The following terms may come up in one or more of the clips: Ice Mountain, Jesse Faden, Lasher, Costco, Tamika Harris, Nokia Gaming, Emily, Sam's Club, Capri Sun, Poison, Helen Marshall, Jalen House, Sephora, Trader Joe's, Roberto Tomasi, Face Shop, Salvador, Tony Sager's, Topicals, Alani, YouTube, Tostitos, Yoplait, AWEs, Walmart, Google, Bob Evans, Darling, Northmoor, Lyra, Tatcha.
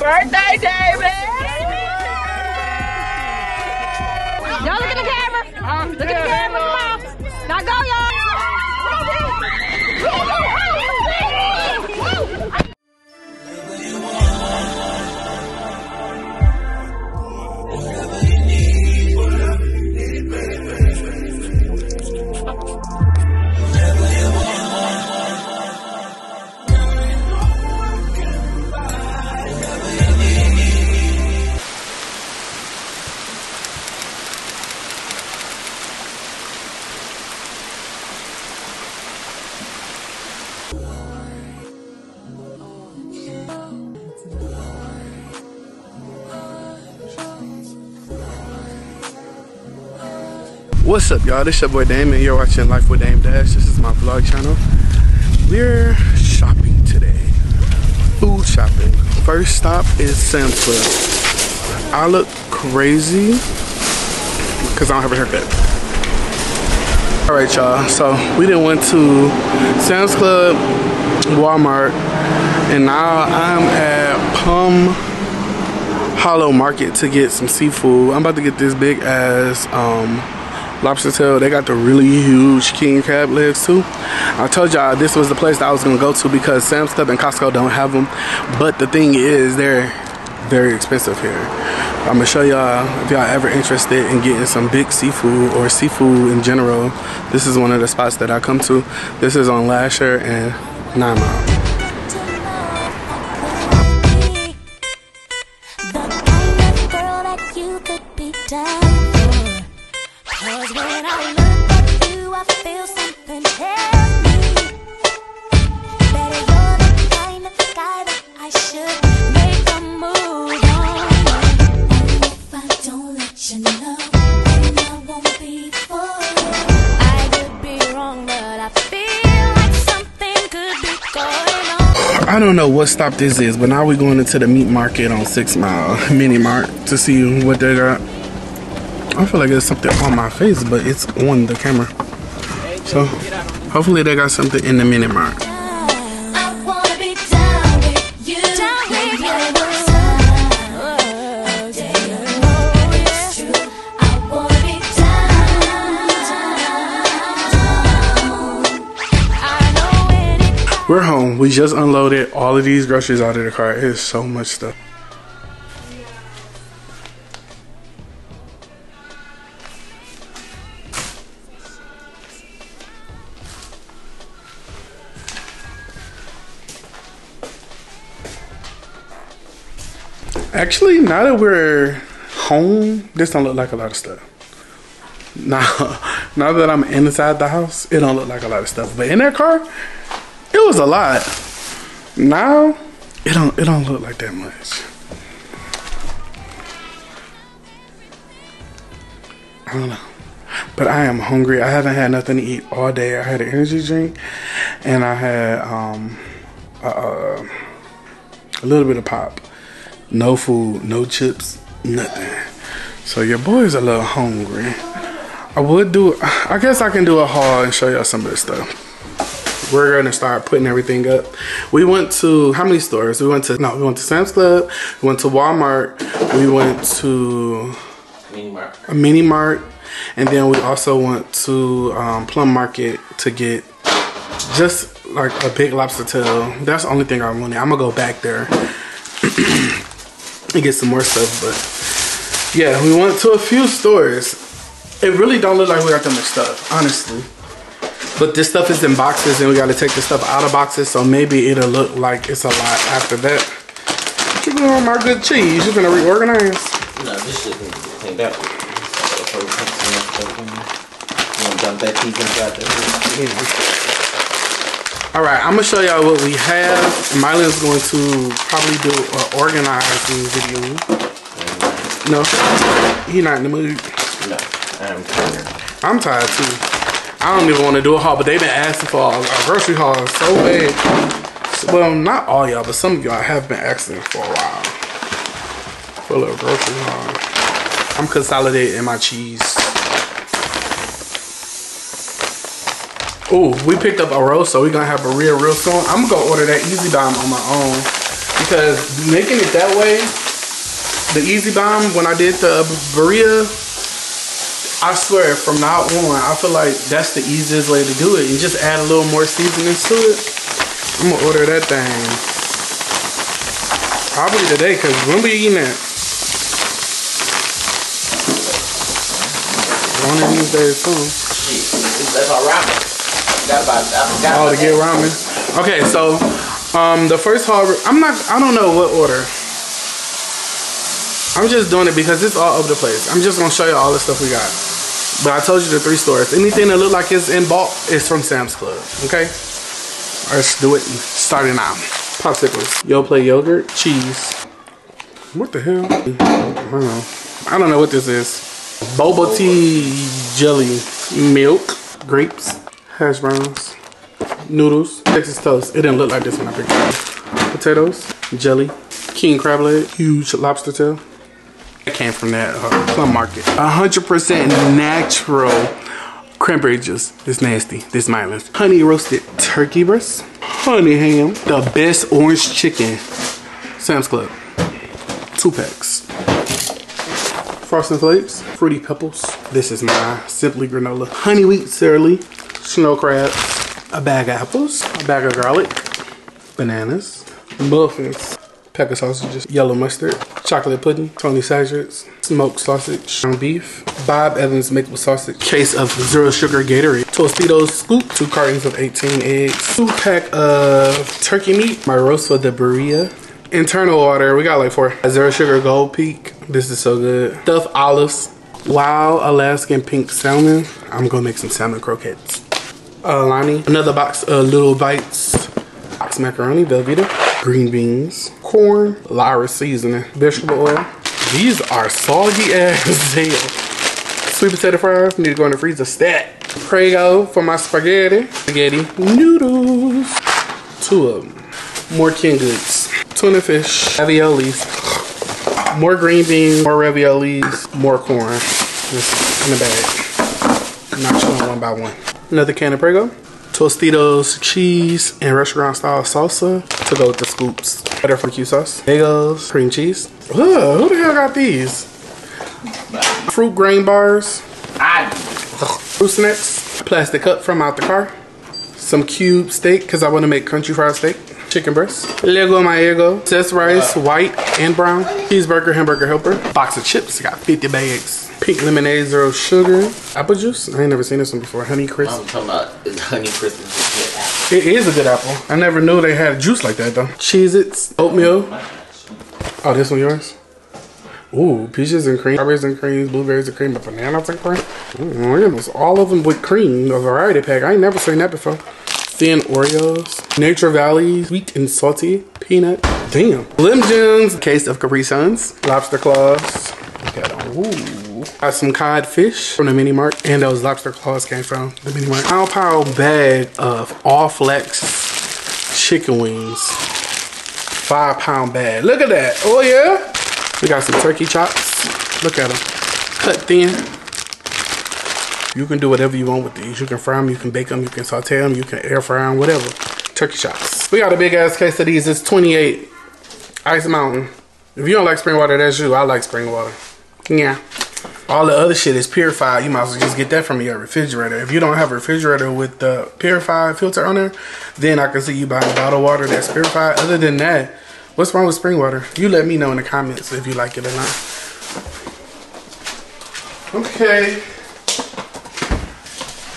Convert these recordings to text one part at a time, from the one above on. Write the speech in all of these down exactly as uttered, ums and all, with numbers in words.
birthday, David! Y'all look at the camera. I'm look at the camera. Come on. Now go, y'all. What's up, y'all? This your boy Dame and you're watching Life With Damedash. This is my vlog channel. We're shopping today. Food shopping. First stop is Sam's Club. I look crazy because I don't have a haircut. Alright, y'all. So we done went to Sam's Club, Walmart, and now I'm at Plum Hollow Market to get some seafood. I'm about to get this big ass um lobster tail. They got the really huge king crab legs too. I told y'all this was the place that I was gonna go to because Sam's Club and Costco don't have them, but the thing is they're very expensive here. I'm gonna show y'all, if y'all ever interested in getting some big seafood or seafood in general, this is one of the spots that I come to. This is on Lasher and Nine Mile. I don't know what stop this is, but now we're going into the meat market on Six Mile Mini Mart to see what they got. I feel like there's something on my face, but it's on the camera. So hopefully they got something in the Mini Mart. We're home. We just unloaded all of these groceries out of the car. It's so much stuff. Actually, now that we're home, this don't look like a lot of stuff. Now, now that I'm inside the house, it don't look like a lot of stuff. But in that car, it was a lot. Now, it don't it don't look like that much. I don't know. But I am hungry. I haven't had nothing to eat all day. I had an energy drink and I had um uh, a little bit of pop. No food, no chips, nothing. So your boy's a little hungry. I would do, I guess I can do a haul and show y'all some of this stuff. We're gonna start putting everything up. We went to how many stores? We went to no, we went to Sam's Club, we went to Walmart, we went to Mini Mart. a Mini Mart, and then we also went to um, Plum Market to get just like a big lobster tail. That's the only thing I wanted. I'm gonna go back there and get some more stuff, but yeah, we went to a few stores. It really don't look like we got that much stuff, honestly. But this stuff is in boxes and we gotta take the stuff out of boxes, so maybe it'll look like it's a lot after that. What you doing with my good cheese? You gonna reorganize? No, this shit needs to be cleaned up. You wanna dump that cheese inside there? Alright, I'm gonna show y'all what we have. Mylan's going to probably do an organizing video. No, you're not in the mood. No, I'm tired. I'm tired too. I don't even want to do a haul, but they've been asking for our grocery hauls so bad. Well, not all y'all, but some of y'all have been asking for a while for a little grocery haul. I'm consolidating my cheese. Ooh, we picked up a roast, so we're gonna have a real real soon. I'm gonna go order that Easy Dime on my own because making it that way, the Easy Bomb, when I did the Berea, I swear from now on, I feel like that's the easiest way to do it. You just add a little more seasoning to it. I'm gonna order that thing probably today, because when we eating that, one of these days soon. That's our ramen. Oh, to get ramen. Okay, so um, the first haul, I'm not, I don't know what order. I'm just doing it because it's all over the place. I'm just gonna show you all the stuff we got. But I told you the three stores. Anything that look like it's in bulk is from Sam's Club. Okay, let's do it. Starting out, popsicles, Yoplait yogurt, cheese. What the hell? I don't know. I don't know what this is. Boba tea jelly, milk, grapes, hash browns, noodles, Texas toast. It didn't look like this when I picked it up. Potatoes, jelly, king crab leg, huge lobster tail. That came from that uh, Plum Market. one hundred percent natural cranberry juice. This nasty, this mindless. Honey roasted turkey breast, honey ham, the best orange chicken. Sam's Club, two packs. Frosted Flakes, Fruity Pebbles. This is my Simply Granola. Honey Wheat Surly, Snow Crab, a bag of apples, a bag of garlic, bananas, muffins, pack of sausages, yellow mustard, chocolate pudding, Tony Sager's, smoked sausage, ground beef, Bob Evans maple sausage, case of zero sugar Gatorade, Tostitos scoop, two cartons of eighteen eggs, two pack of turkey meat, my roast for the Berea, internal water, we got like four, zero sugar Gold Peak. This is so good. Stuffed olives. Wild Alaskan pink salmon. I'm gonna make some salmon croquettes. Alani. Another box of Little Bites. Box macaroni, Del Vita. Green beans. Corn. Lyra seasoning. Vegetable oil. These are soggy as hell. Sweet potato fries. Need to go in the freezer stat. Prego for my spaghetti. Spaghetti noodles. Two of them. More canned goods. Tuna fish. Raviolis. More green beans, more raviolis, more corn. Just in the bag. I'm not showing one by one. Another can of Prego. Tostitos, cheese, and restaurant style salsa to go with the scoops. Butter barbecue sauce. Eggos, cream cheese. Ugh, who the hell got these? Fruit grain bars. I Fruit snacks. Plastic cup from out the car. Some cube steak, because I want to make country fried steak. Chicken breast, Lego my Ego, Sess rice, white and brown, cheeseburger, hamburger helper, box of chips, got fifty bags, pink lemonade, zero sugar, apple juice. I ain't never seen this one before. Honey Crisp. I'm talking about is Honey Crisp is a good apple. It is a good apple. I never knew they had juice like that though. Cheez-Its, oatmeal. Oh, this one yours? Ooh, peaches and cream, strawberries and creams, blueberries and cream, but bananas and cream. Ooh, it was all of them with cream, a variety pack. I ain't never seen that before. Thin Oreos, Nature Valley, sweet and salty, peanut, damn. Lim Jims, case of Capri Suns, lobster claws, ooh. Got some cod fish from the mini mart, and those lobster claws came from the mini mart. Pow Pow bag of all flex chicken wings, five pound bag, look at that, oh yeah. We got some turkey chops, look at them, cut thin. You can do whatever you want with these. You can fry them, you can bake them, you can saute them, you can air fry them, whatever. Turkey chops. We got a big ass case of these. It's twenty-eight. Ice Mountain. If you don't like spring water, that's you. I like spring water. Yeah. All the other shit is purified. You might as well just get that from your refrigerator. If you don't have a refrigerator with the purified filter on there, then I can see you buying bottled water that's purified. Other than that, what's wrong with spring water? You let me know in the comments if you like it or not. Okay.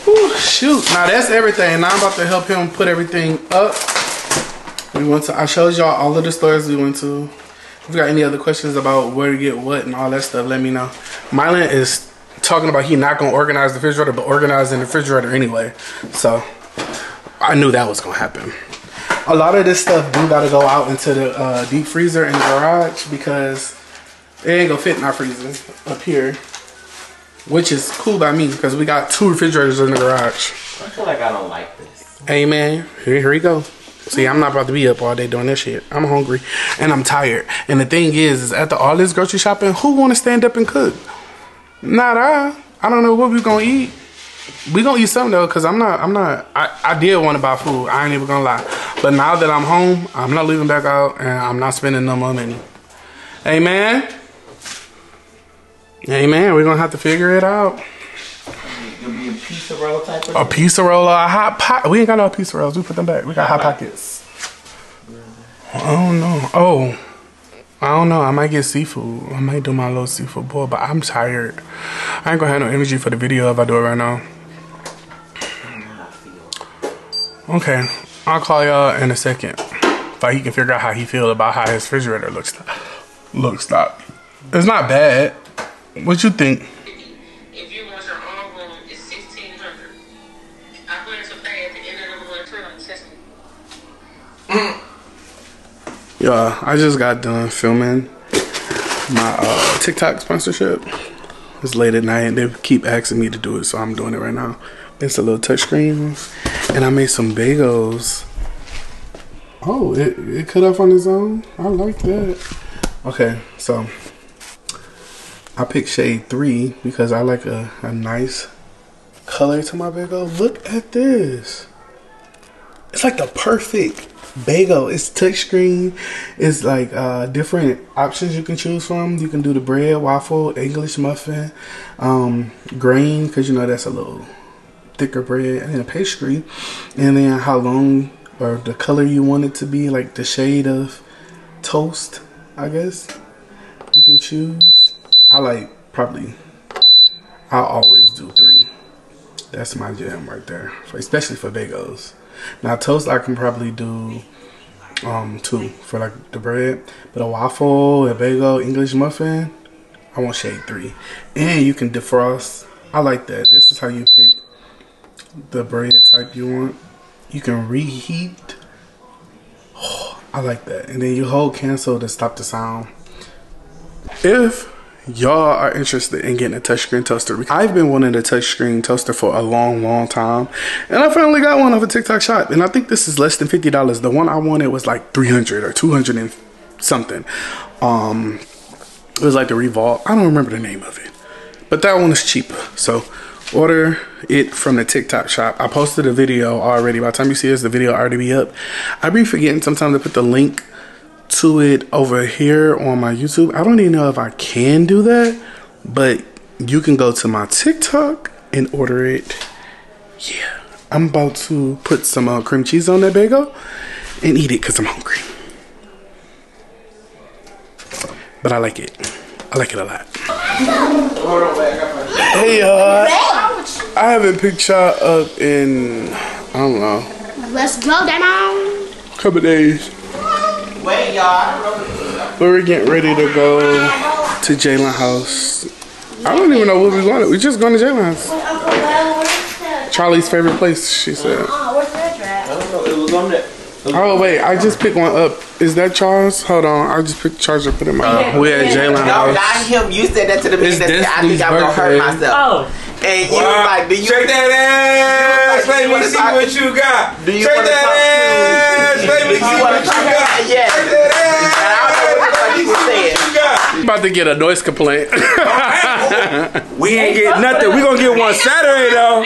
Ooh, shoot, now that's everything. Now I'm about to help him put everything up. We went to, I showed y'all all of the stores we went to. If you got any other questions about where to get what and all that stuff, let me know. Mylan is talking about he not gonna organize the refrigerator, but organizing the refrigerator anyway. So I knew that was gonna happen. A lot of this stuff do gotta go out into the uh, deep freezer in the garage because it ain't gonna fit in our freezer up here. Which is cool by me because we got two refrigerators in the garage. I feel like I don't like this. Hey man, here, here we go. See, I'm not about to be up all day doing this shit. I'm hungry and I'm tired. And the thing is, is after all this grocery shopping, who want to stand up and cook? Not I. I don't know what we're going to eat. We gonna eat something though, cause I'm not, I'm not, I, I did want to buy food. I ain't even gonna lie. But now that I'm home, I'm not leaving back out and I'm not spending no more money. Amen. Amen. We're gonna have to figure it out. It'll be a pizza roll type of thing. A pizza roll or a hot pocket. We ain't got no pizza rolls. We put them back. We got hot, hot pockets. pockets. I don't know. Oh. I don't know. I might get seafood. I might do my little seafood boil, but I'm tired. I ain't gonna have no energy for the video if I do it right now. Okay, I'll call y'all in a second. If he can figure out how he feel about how his refrigerator looks. Looks up. It's not bad. What you think? If you want your own room, it's sixteen hundred. I put it to pay at the end of the one turn on testing. Yeah, I just got done filming my uh, TikTok sponsorship. It's late at night. They keep asking me to do it, so I'm doing it right now. It's a little touchscreen, and I made some bagels. Oh, it, it cut off on its own? I like that. Okay, so I picked shade three because I like a, a nice color to my bagel. Look at this. It's like the perfect bagel. It's touchscreen. It's like uh, different options you can choose from. You can do the bread, waffle, English muffin, um, grain, because you know that's a little thicker bread, and then a pastry, and then how long or the color you want it to be, like the shade of toast, I guess you can choose. I like probably. I always do three. That's my jam right there, especially for bagels. Now toast I can probably do um, two for like the bread, but a waffle, a bagel, English muffin, I want shade three. And you can defrost. I like that. This is how you pick the bread type you want. You can reheat. Oh, I like that. And then you hold cancel to stop the sound. If y'all are interested in getting a touchscreen toaster, I've been wanting a touchscreen toaster for a long, long time, and I finally got one off a TikTok shop. And I think this is less than fifty dollars. The one I wanted was like three hundred or two hundred and something. Um, it was like the Revolve. I don't remember the name of it, but that one is cheaper. So order it from the TikTok shop. I posted a video already. By the time you see this, the video already be up. I be forgetting sometimes to put the link to it over here on my YouTube. I don't even know if I can do that, but you can go to my TikTok and order it. Yeah, I'm about to put some uh, cream cheese on that bagel and eat it because I'm hungry. But I like it. I like it a lot. Hey y'all, uh, I haven't picked y'all up in, I don't know. Let's go down. Couple days. Wait, y'all. We were getting ready to go to Jalen House. I don't even know where we're going. We're just going to Jalen House. Charlie's favorite place, she said. Where's that at? I don't know. It was on that. Oh, wait. I just picked one up. Is that Charles? Hold on. I just picked Charles and put him out. We're at Jalen House. No, not him. You said that to the man that said, I think I'm going to hurt myself. Oh. And you wow. was like, do you shake that ass? Like, let me see what you got. Do you shake that ass? Let me see what you got. Yeah. Shake that ass. What you saying? I'm about to get a noise complaint. We ain't get nothing. We gonna get one Saturday though.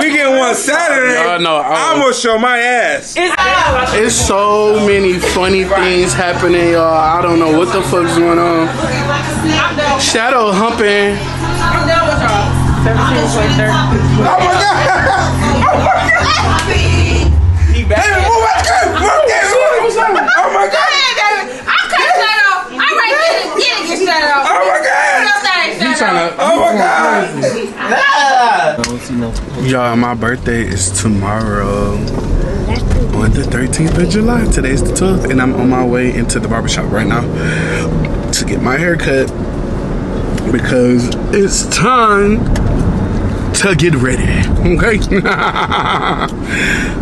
We get one Saturday. Uh, no, I'm gonna show my ass. It's so many funny things happening, y'all. I don't know what the fuck's going on. Shadow humping. I'm done with y'all. seventeen points thirty. Oh my god! Oh my god! He back. Hey, move my gun! Move that! Oh my god! I'm cut shut off. I'm right there. Yeah, get shut off. Oh my god! You trying to? Oh my god! Y'all, my birthday is tomorrow. On the thirteenth of July. Today's the twelfth, and I'm on my way into the barbershop right now to get my hair cut. Because it's time to get ready, okay?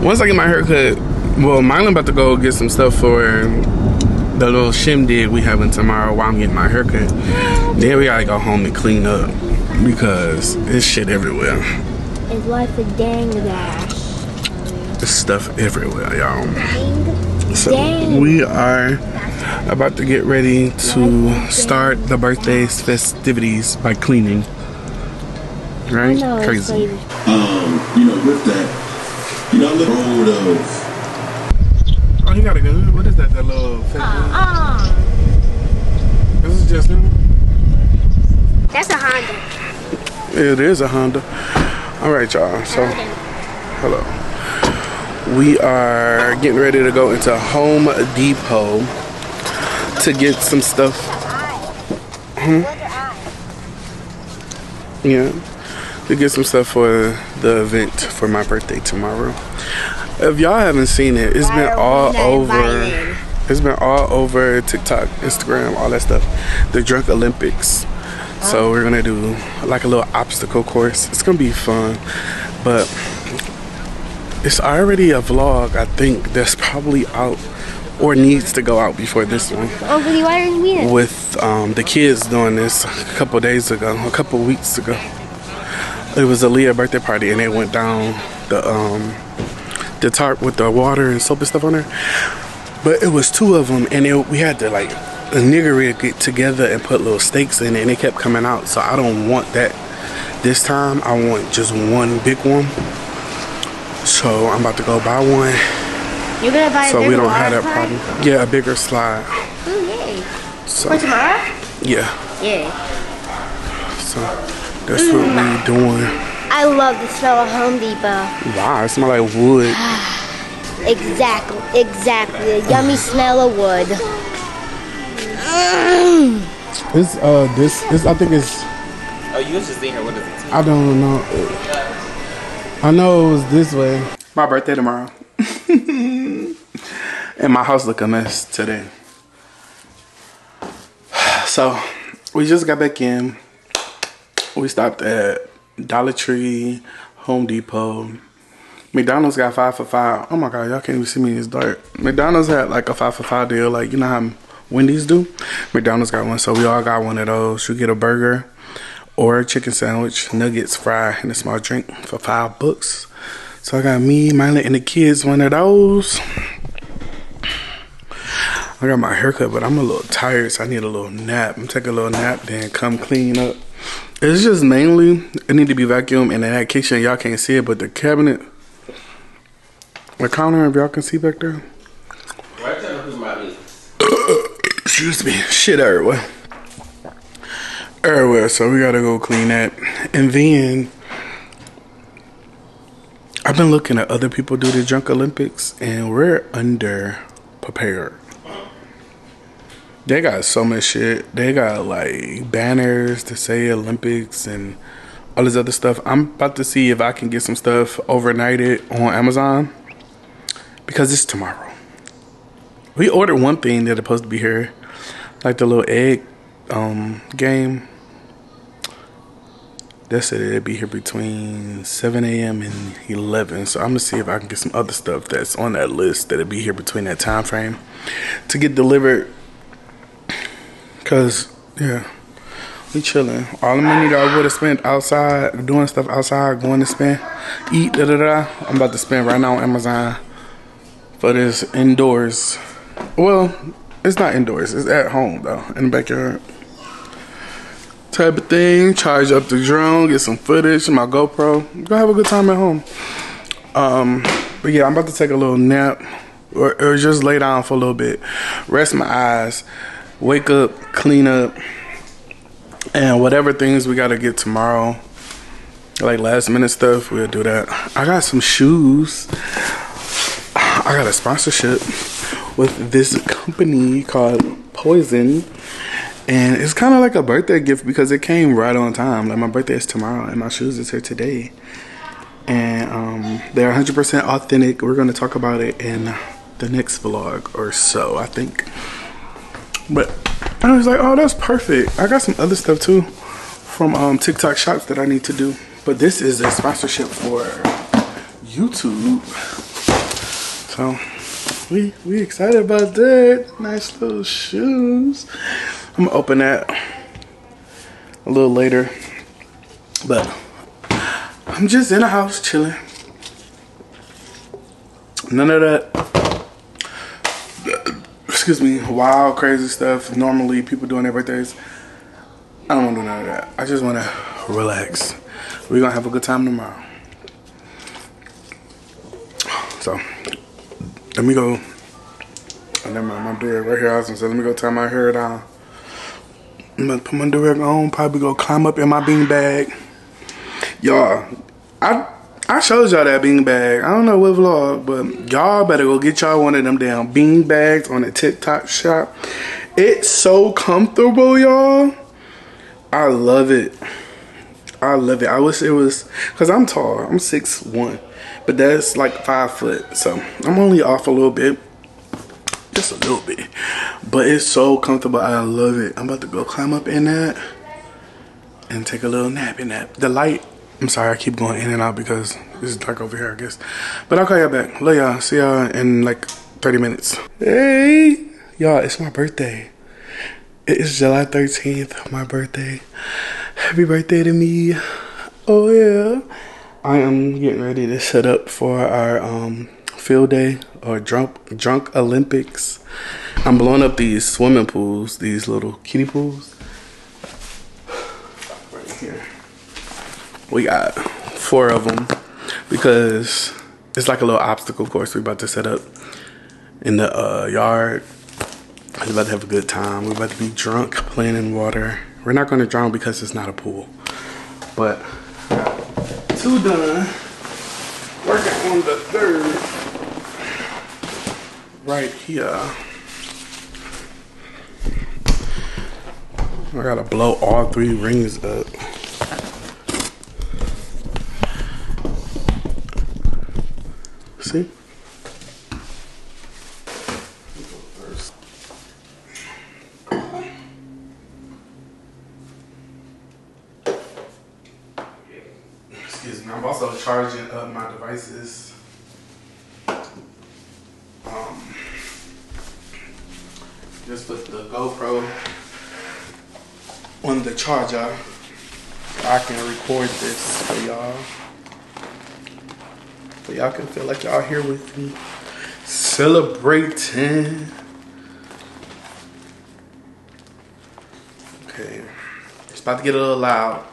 Once I get my haircut, well, Mylan about to go get some stuff for the little shindig we having tomorrow while I'm getting my haircut. Then we gotta go home and clean up because there's shit everywhere. It's Life With Damedash. There's stuff everywhere, y'all. So we are about to get ready to start the birthday's festivities by cleaning. Right? Know, crazy. crazy. Um, you know, with that, you know, a little road of. Oh, you got a good. What is that? That little. Uh, uh. This is just. That's a Honda. It is a Honda. All right, y'all. So, hello. We are getting ready to go into Home Depot to get some stuff. Hmm? Yeah, to get some stuff for the event for my birthday tomorrow. If y'all haven't seen it, it's been all over. It's been all over TikTok, Instagram, all that stuff. The Drunk Olympics. So we're gonna do like a little obstacle course. It's gonna be fun, but it's already a vlog, I think, that's probably out or needs to go out before this one. Oh, but why didn't we? With um, the kids doing this a couple days ago, a couple weeks ago. It was Aaliyah's birthday party, and they went down the um, the tarp with the water and soap and stuff on there. But it was two of them, and it, we had to like a nigger get together and put little stakes in it, and it kept coming out. So I don't want that this time. I want just one big one. So I'm about to go buy one. You're gonna buy so a bigger we don't have that slide? Problem. Yeah, a bigger slide. Ooh, yay. So, for tomorrow? Yeah. Yeah. So that's mm. what we're doing. I love the smell of Home Depot. Wow, it smells like wood. Exactly, exactly. The yummy smell of wood. Mm. This, uh, this, this, I think it's. Oh, you was just in here. What is it? I don't know. I know it was this way. My birthday tomorrow. And my house look a mess today. So we just got back in. We stopped at Dollar Tree, Home Depot. McDonald's got five for five. Oh my god, y'all can't even see me, it's dark. McDonald's had like a five for five deal, like you know how Wendy's do? McDonald's got one, so we all got one of those. You get a burger or a chicken sandwich, nuggets, fry, and a small drink for five bucks. So I got me, Miley, and the kids one of those. I got my haircut, but I'm a little tired, so I need a little nap. I'm taking a little nap, then come clean up. It's just mainly, it need to be vacuumed, and in that kitchen, y'all can't see it, but the cabinet, the counter, if y'all can see back there. Right there is my business. Excuse me, shit everywhere. Everywhere, so we gotta go clean that. And then, I've been looking at other people do the Drunk Olympics, and we're under prepared. They got so much shit. They got like banners to say Olympics and all this other stuff. I'm about to see if I can get some stuff overnighted on Amazon because it's tomorrow. We ordered one thing that's supposed to be here, like the little egg um, game. They said it'd be here between seven A M and eleven. So I'm gonna see if I can get some other stuff that's on that list that'll be here between that time frame to get delivered. Cause yeah, we chilling. All the money that I would have spent outside, doing stuff outside, going to spend, eat, da da da. I'm about to spend right now on Amazon for this indoors. Well, it's not indoors. It's at home though, in the backyard. Type of thing. Charge up the drone. Get some footage. My GoPro. Go have a good time at home. Um, but yeah, I'm about to take a little nap or, or just lay down for a little bit, rest my eyes. Wake up, clean up, and whatever things we gotta get tomorrow, like last minute stuff, we'll do that. I got some shoes. I got a sponsorship with this company called Poison, and it's kind of like a birthday gift because it came right on time. Like my birthday is tomorrow, and my shoes is here today, and um, they're one hundred percent authentic. We're gonna talk about it in the next vlog or so, I think. But I was like, oh, that's perfect. I got some other stuff too from um, TikTok Shops that I need to do. But this is a sponsorship for YouTube. So we we excited about that. Nice little shoes. I'm gonna open that a little later. But I'm just in the house chilling. None of that. Excuse me, wild, crazy stuff. Normally, people doing their birthdays. I don't want to do none of that. I just want to relax. we're gonna have a good time tomorrow. So let me go. Oh, never mind, my do-rag right here. I was gonna say, let me go tie my hair down. I'm gonna put my do-rag on. Probably go climb up in my bean bag. Y'all, I I showed y'all that bean bag. I don't know what vlog, but y'all better go get y'all one of them damn bean bags on the TikTok shop. It's so comfortable, y'all. I love it. I love it. I wish it was, cause I'm tall. I'm six one, but that's like five foot. So I'm only off a little bit, just a little bit. But it's so comfortable. I love it. I'm about to go climb up in that and take a little nap in that. The light. I'm sorry. I keep going in and out because it's dark over here, I guess. But I'll call y'all back. Love y'all. See y'all in like thirty minutes. Hey. Y'all, it's my birthday. It is July thirteenth, my birthday. Happy birthday to me. Oh, yeah. I am getting ready to set up for our um, field day or drunk, drunk Olympics. I'm blowing up these swimming pools, these little kiddie pools. Right here. We got four of them because it's like a little obstacle course we're about to set up in the uh, yard. We're about to have a good time. We're about to be drunk, playing in water. We're not going to drown because it's not a pool. But two done. Working on the third. Right here. I got to blow all three rings up. See? I'm also charging up my devices. Um, just put the GoPro on the charger. I can record this for y'all. So y'all can feel like y'all here with me. Celebrating. Okay. It's about to get a little loud.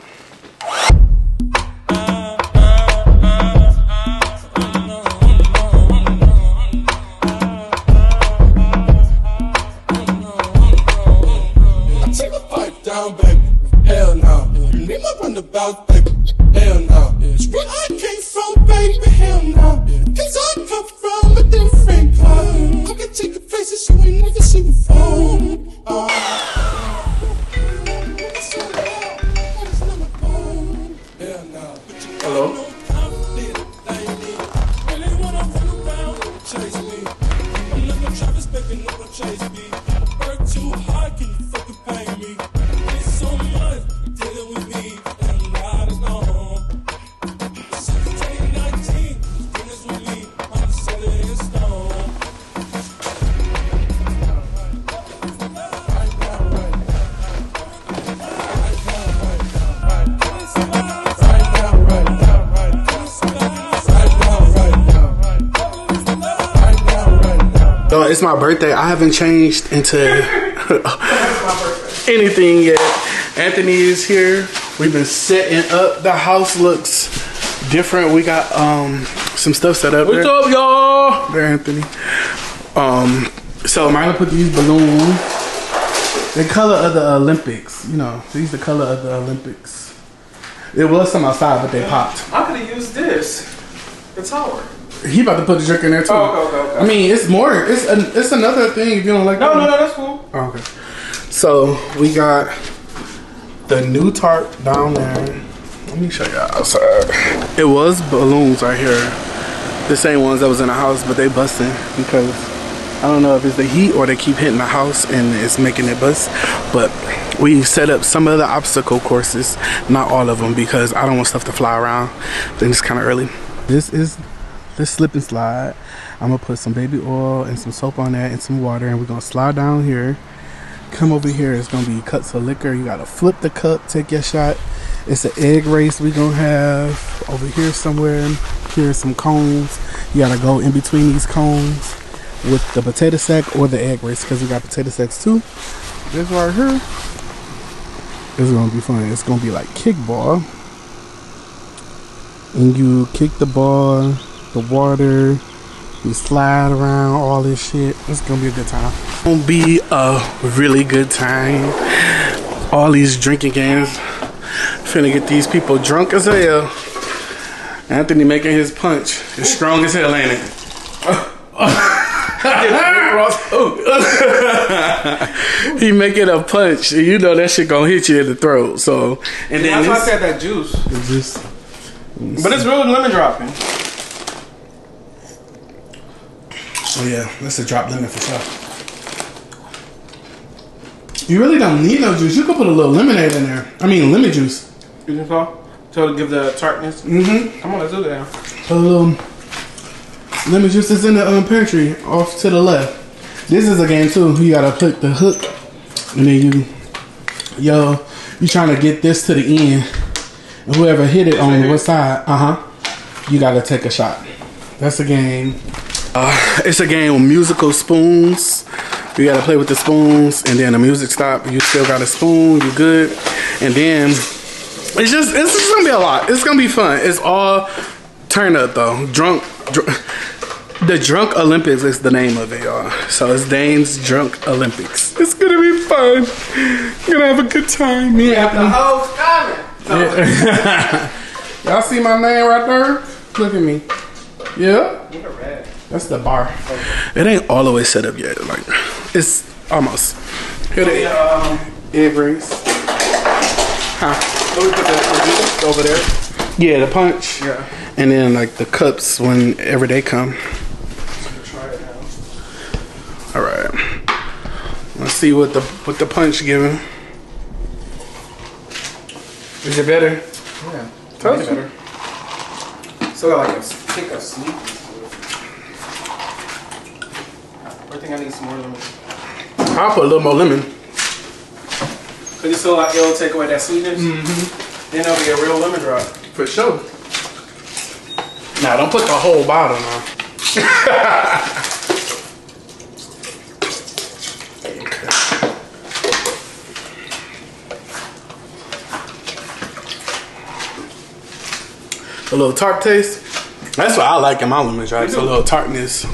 About baby, hell no. It's where I came from, baby, hell no. Cause I come from a different club. I can take the places you ain't never seen before. Hello? It's my birthday. I haven't changed into anything yet. Anthony is here. We've been setting up. The house looks different. We got um some stuff set up. What's there. Up, y'all? There, Anthony. Um, so I'm gonna put these balloons. The color of the Olympics. You know, these the color of the Olympics. There was some outside, but they popped. I could have used this. The tower. He about to put the drink in there too. Oh, okay, okay, okay. I mean, it's more. It's an, it's another thing if you don't like. No, that no, one. No, that's cool. Oh, okay. So we got the new tarp down there. Let me show y'all outside. It was balloons right here, the same ones that was in the house, but they busting because I don't know if it's the heat or they keep hitting the house and it's making it bust. But we set up some of the obstacle courses, not all of them, because I don't want stuff to fly around. I think it's kind of early. This is. This slip and slide. I'm gonna put some baby oil and some soap on that and some water, and we're gonna slide down here. Come over here. It's gonna be cups of liquor. You gotta flip the cup, take your shot. It's an egg race we gonna have over here somewhere. Here's some cones. You gotta go in between these cones with the potato sack or the egg race because we got potato sacks too. This right here is gonna be fun. It's gonna be like kickball. and you kick the ball, the water, you slide around, all this shit. It's gonna be a good time. It's gonna be a really good time. All these drinking games, finna get these people drunk as hell. Anthony making his punch. It's strong as hell, ain't it? He making a punch. You know that shit gonna hit you in the throat. So and then that's why I said that juice. It's just, it's but it's real lemon dropping. Oh yeah, that's a drop lemon for sure. You really don't need no juice. You can put a little lemonade in there. I mean lemon juice. You think so? To give the tartness. Mm-hmm. Come on, let's do that. A little lemon juice is in the um, pantry off to the left. This is a game too. You gotta put the hook, and then you, yo, you trying to get this to the end, and whoever hit it on what side, uh huh, you gotta take a shot. That's a game. Uh, it's a game with musical spoons. You gotta play with the spoons, and then the music stop. You still got a spoon. You good? And then it's just it's just gonna be a lot. It's gonna be fun. It's all turn up though. Drunk. Dr The Drunk Olympics is the name of it, y'all. So it's Dame's Drunk Olympics. It's gonna be fun. I'm gonna have a good time. Me and the host coming. Yeah. Y'all see my name right there? Look at me. Yeah. That's the bar. It ain't all the way set up yet. Like it's almost. Here they um it brings. Huh. So we put the over there. Yeah, the punch. Yeah. And then like the cups whenever they come. All right, let's see what the what the punch giving. Is it better? Yeah, it's better. So like a stick of sleep. I think I need some more lemon. I'll put a little more lemon. Cause it's so like it'll take away that sweetness. Mm-hmm. Then it'll be a real lemon drop for sure. Nah, don't put the whole bottle on. A little tart taste. That's what I like in my lemon drops. A little tartness.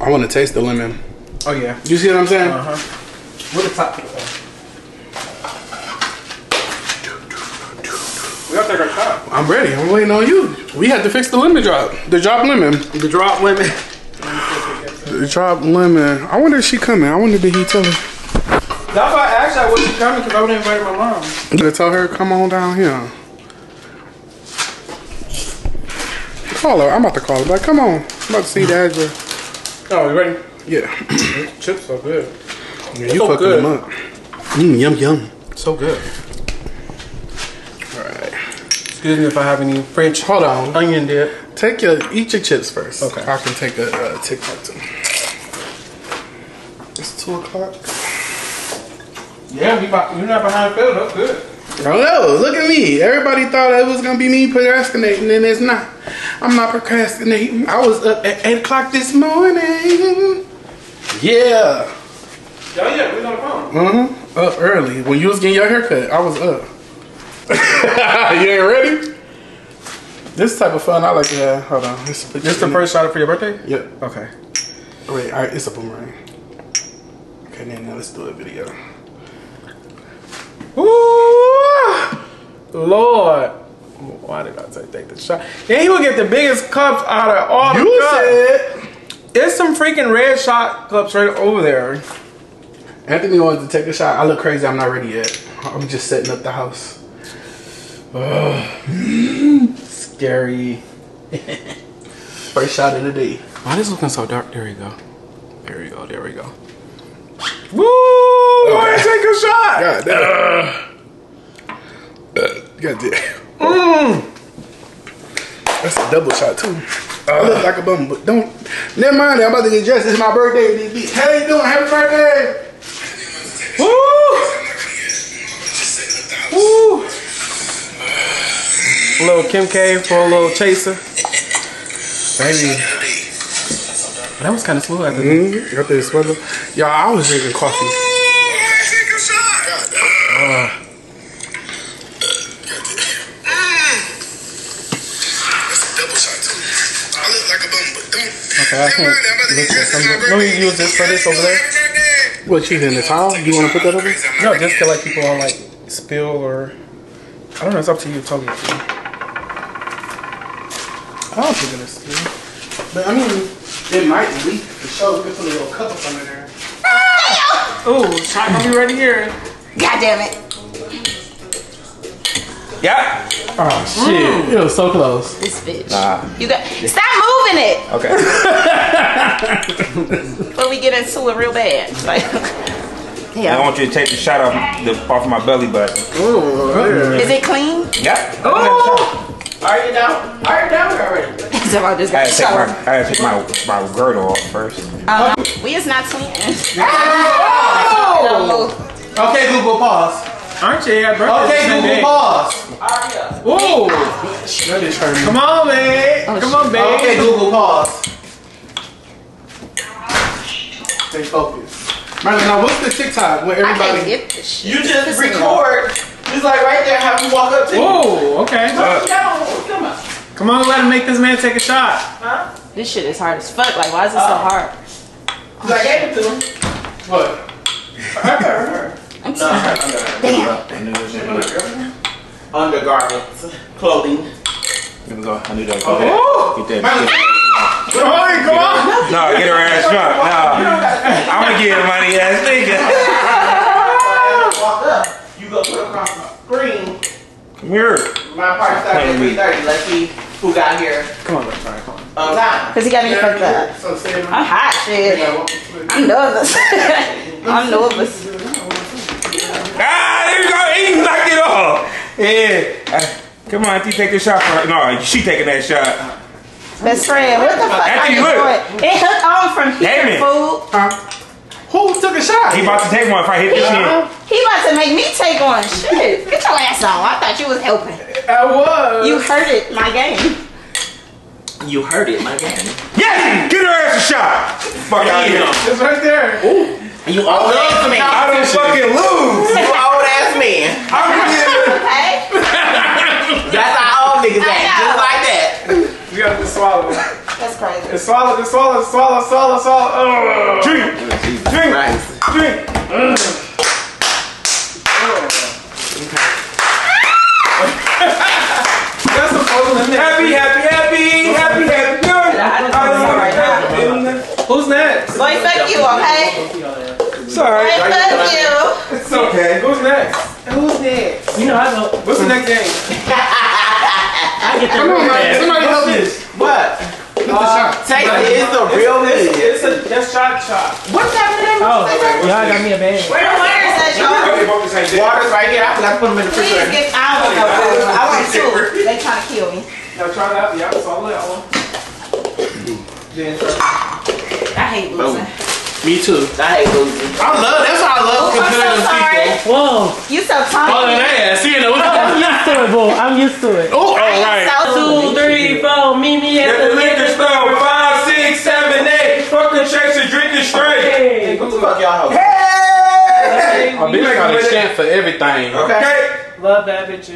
I want to taste the lemon. Oh yeah. You see what I'm saying? Uh huh. With the top. We gotta take our top. I'm ready. I'm waiting on you. We had to fix the lemon drop. The drop lemon. The drop lemon. The drop lemon. I wonder if she coming. I wonder did he tell her. That's why I asked her was she coming because I would invite my mom. I'm gonna tell her come on down here. Call her. I'm about to call her. Like, come on. I'm about to see the address. Oh, you ready? Yeah. Chips are good. Yeah, you so fucking good. Them up. Mm, yum, yum. So good. All right. Excuse me if I have any French. Hold on. Onion dip. Take your, eat your chips first. Okay. I can take a uh, TikTok too. It's two o'clock. Yeah, we about, you're not behind Phil. That's good. Oh no, look at me. Everybody thought it was going to be me procrastinating, and it's not. I'm not procrastinating. I was up at eight o'clock this morning. Yeah. Oh yeah, we on the phone. Mm-hmm. Up early. When you was getting your haircut, I was up. You ain't ready? This type of fun, I like to have. Hold on. This is the first shot for your birthday? Yep. Okay. Wait, all right, it's a boomerang. Okay, then now let's do a video. Ooh, Lord. Why did I say take the shot? Then he will get the biggest cups out of all you the cups. You said. There's some freaking red shot cups right over there. Anthony wanted to take a shot. I look crazy. I'm not ready yet. I'm just setting up the house. Ugh. Scary. First shot of the day. Why is it looking so dark? There we go. There we go. There we go. Woo! Why okay. Take a shot? God damn. God damn. Mm. That's a double shot too. Uh, I look like a bum, but don't. Never mind. I'm about to get dressed. It's my birthday. How you doing? Happy birthday! Woo! Woo! A little Kim K for a little chaser. Baby. That was kind of smooth after mm-hmm. After this weather. Y'all, I was drinking coffee. Uh, can't. Let me use this for this over there. What, cheese in the towel? You want to put that over? No, just to let people all like spill or. I don't know, it's up to you, Toby. I don't think it's true. But I mean, it might leak for sure. There's a little cup up under there. Oh, it's not gonna be right here. God damn it. Yeah. Oh shit. Mm. It was so close. This bitch. Nah. You got stop moving it. Okay. But we get into it real bad. Like yeah. I want you to take the shot off the off my belly button. Ooh. Yeah. Is it clean? Yeah. Oh. Are you down? Are you down already? So I just got to take my I had to take my my girdle off first. Um, we is not clean. Oh. No. Okay, Google pause. Aren't you? Okay, Google pause. Ooh. Come on, babe. Oh, Come on, babe. Okay, Google pause. Stay focused. Marlon, now what's the TikTok where everybody? I can't get this shit. You just record. It's like right there how we walk up to you. Ooh, okay. Come on. Come on, let him make this man take a shot. Huh? This shit is hard as fuck. Like, why is it so hard? Cause I gave it to him. What? Her. I'm sorry. No, damn. Undergarments, clothing. Here we go. I knew that. Go okay. Get that. Come on, come on. No, get her ass drunk. No, I'm gonna give her money ass nigga. Walk up. You go put across my screen. Come here. My party started at three thirty. Let's see who got here. Come on, let's try. Come on. Um, time. Cause he got me fucked up. So I'm hot shit. I'm nervous. I'm nervous. Ah, there you go. He knocked it off. Yeah. Uh, come on, after you take a shot for her. No, she taking that shot. Best friend, what the fuck? After you look. It hooked on from here, fool. Huh? Who took a shot? He about to take one if I hit he, this shit. He about to make me take one. Shit. Get your ass on. I thought you was helping. I was. You hurted my game. You hurted my game. Yes! Get her ass a shot. Fuck out here. It's right there. Ooh. You old ass man. I don't fucking lose. You old ass man. I'm okay. That's how old niggas act. Just like that. You gotta just swallow it. That's crazy. Just swallow, just swallow, swallow, swallow, swallow. Oh. Drink, drink, drink. That's some old happy, happy, happy, happy, happy. Who's next? Boy, fuck you, okay? Sorry. I love you. It's okay. Who's next? Who's next? You know I know. What's the next game? I get the Come on, man. Somebody help this. What? Uh, shot. Take it. It's the real thing. It's a just shot shot. What's happening? Oh, y'all got me a bag. Where the water's at, y'all? Water's right here. I forgot to put them in the freezer. Please get out of here. I want two. They trying to kill me. Now try that. Y'all saw that one. I hate losing. Me too. I hate losing. I love. That's why I love comparing so people. Whoa. You so tall. Oh yeah. See you know. I'm used to it, boy. I'm used to it. Oh, all right. So two, three, four. Meet me at the liquor store. Five, six, seven, eight. Fucking shakes and drinking straight. Hey, go to fuck y'all house. Hey. Oh, bitch got a chance for everything. Okay. Love that bitch.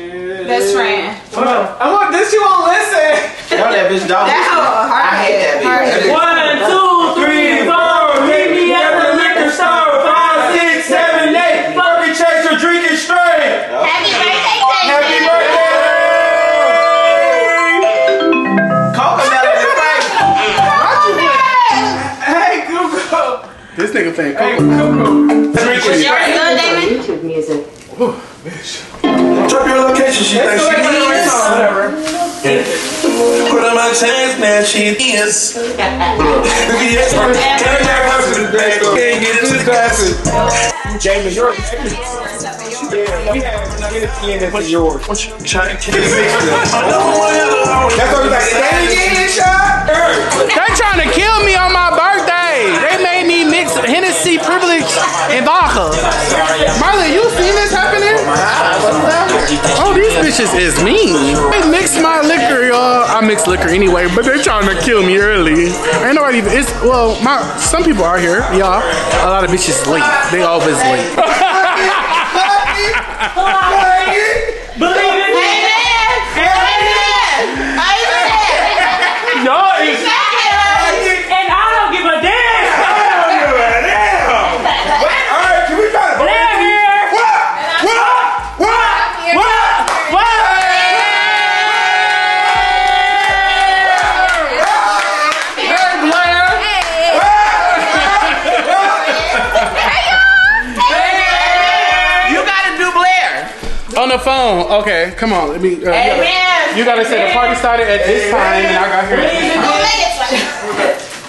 Best friend. Hold on. I want this. You won't listen. Y'all that bitch dog. That hoe. I hate that bitch. One, two, three, four. Meet me at the liquor store. Five, six, seven, eight. Burger checks are drinking straight. Happy birthday, Tay. Happy birthday. Coconut is right. What you doing? Hey, Google. This nigga playing Coconut. Hey, Google. Drinking straight. YouTube music. Ooh, bitch. Drop your location, she thinks she is. Whatever. Put on my chance, man, she is. Look at can't get to the classes. James, you're yeah, what's yours? What's your trying to kill me? That's what you got. They're trying to kill me on my birthday. They made me mix Hennessy, Privilege, and vodka. Marlon, you seen this happening? Oh, these bitches is mean. They mix my liquor, y'all. I mix liquor anyway, but they're trying to kill me early. Ain't nobody even, it's, well, my, some people are here, y'all. A lot of bitches late. They always late. Believe in me. Amen. Amen. Amen. No, it's. And I On the phone. Okay, come on. Let me. Uh, Amen. You gotta say the party started at this time, and I got here.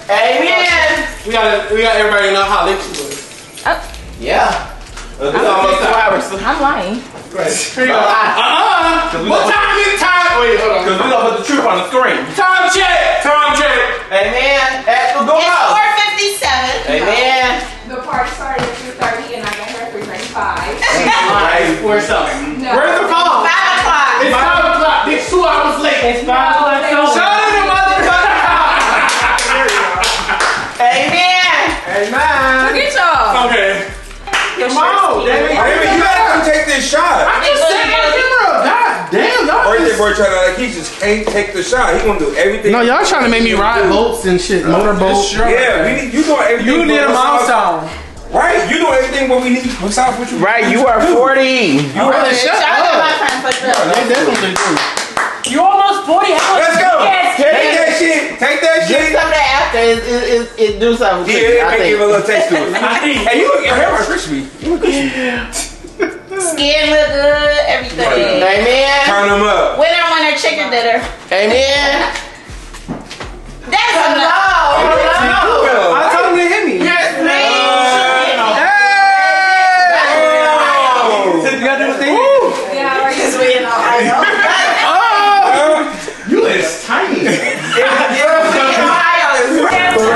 Amen. We gotta. We got everybody to know how late she was. Oh. Yeah. It's almost two hours. I'm lying. Right. Uh uh. uh what time is time? Wait, hold on. Because we're gonna put the truth on the screen. Time check. Time check. Amen. That's what's going on. It's four fifty-seven. Amen. The party started at two thirty, and I got here at three thirty-five. Right. Or something. No. Where's the phone? Five o'clock. It's five, five o'clock. It's two hours late. It's five o'clock. No, shut up, the motherfucker. Amen. Amen. Look at y'all. Okay. Come on, David. You gotta take this shot. I just set my camera up. God damn, y'all. Or is that boy trying to, like, he just can't take the shot. He gonna do everything. No, y'all trying to make me ride boats and shit. Motorboats. Yeah, we need, you doing everything. You need a milestone. Right, you do everything what we need. What's up with you? Right, you are forty. You really shut up. My friend, for sure. They definitely do. You almost forty. Let's go. Take that shit. Take that shit. It, it, it, it do something. Yeah, it give a little taste to it. Hey, you look, your hair was crispy. You look crispy. Skin look good, everything. Right. Amen. Turn them up. Winner, winner, chicken dinner. Amen. That's a no. Oh, no. I told him to hit me. Yes, please. Uh, hey. Hey. You got to do the thing. Yeah, I already sweating all right. Oh, you is tiny.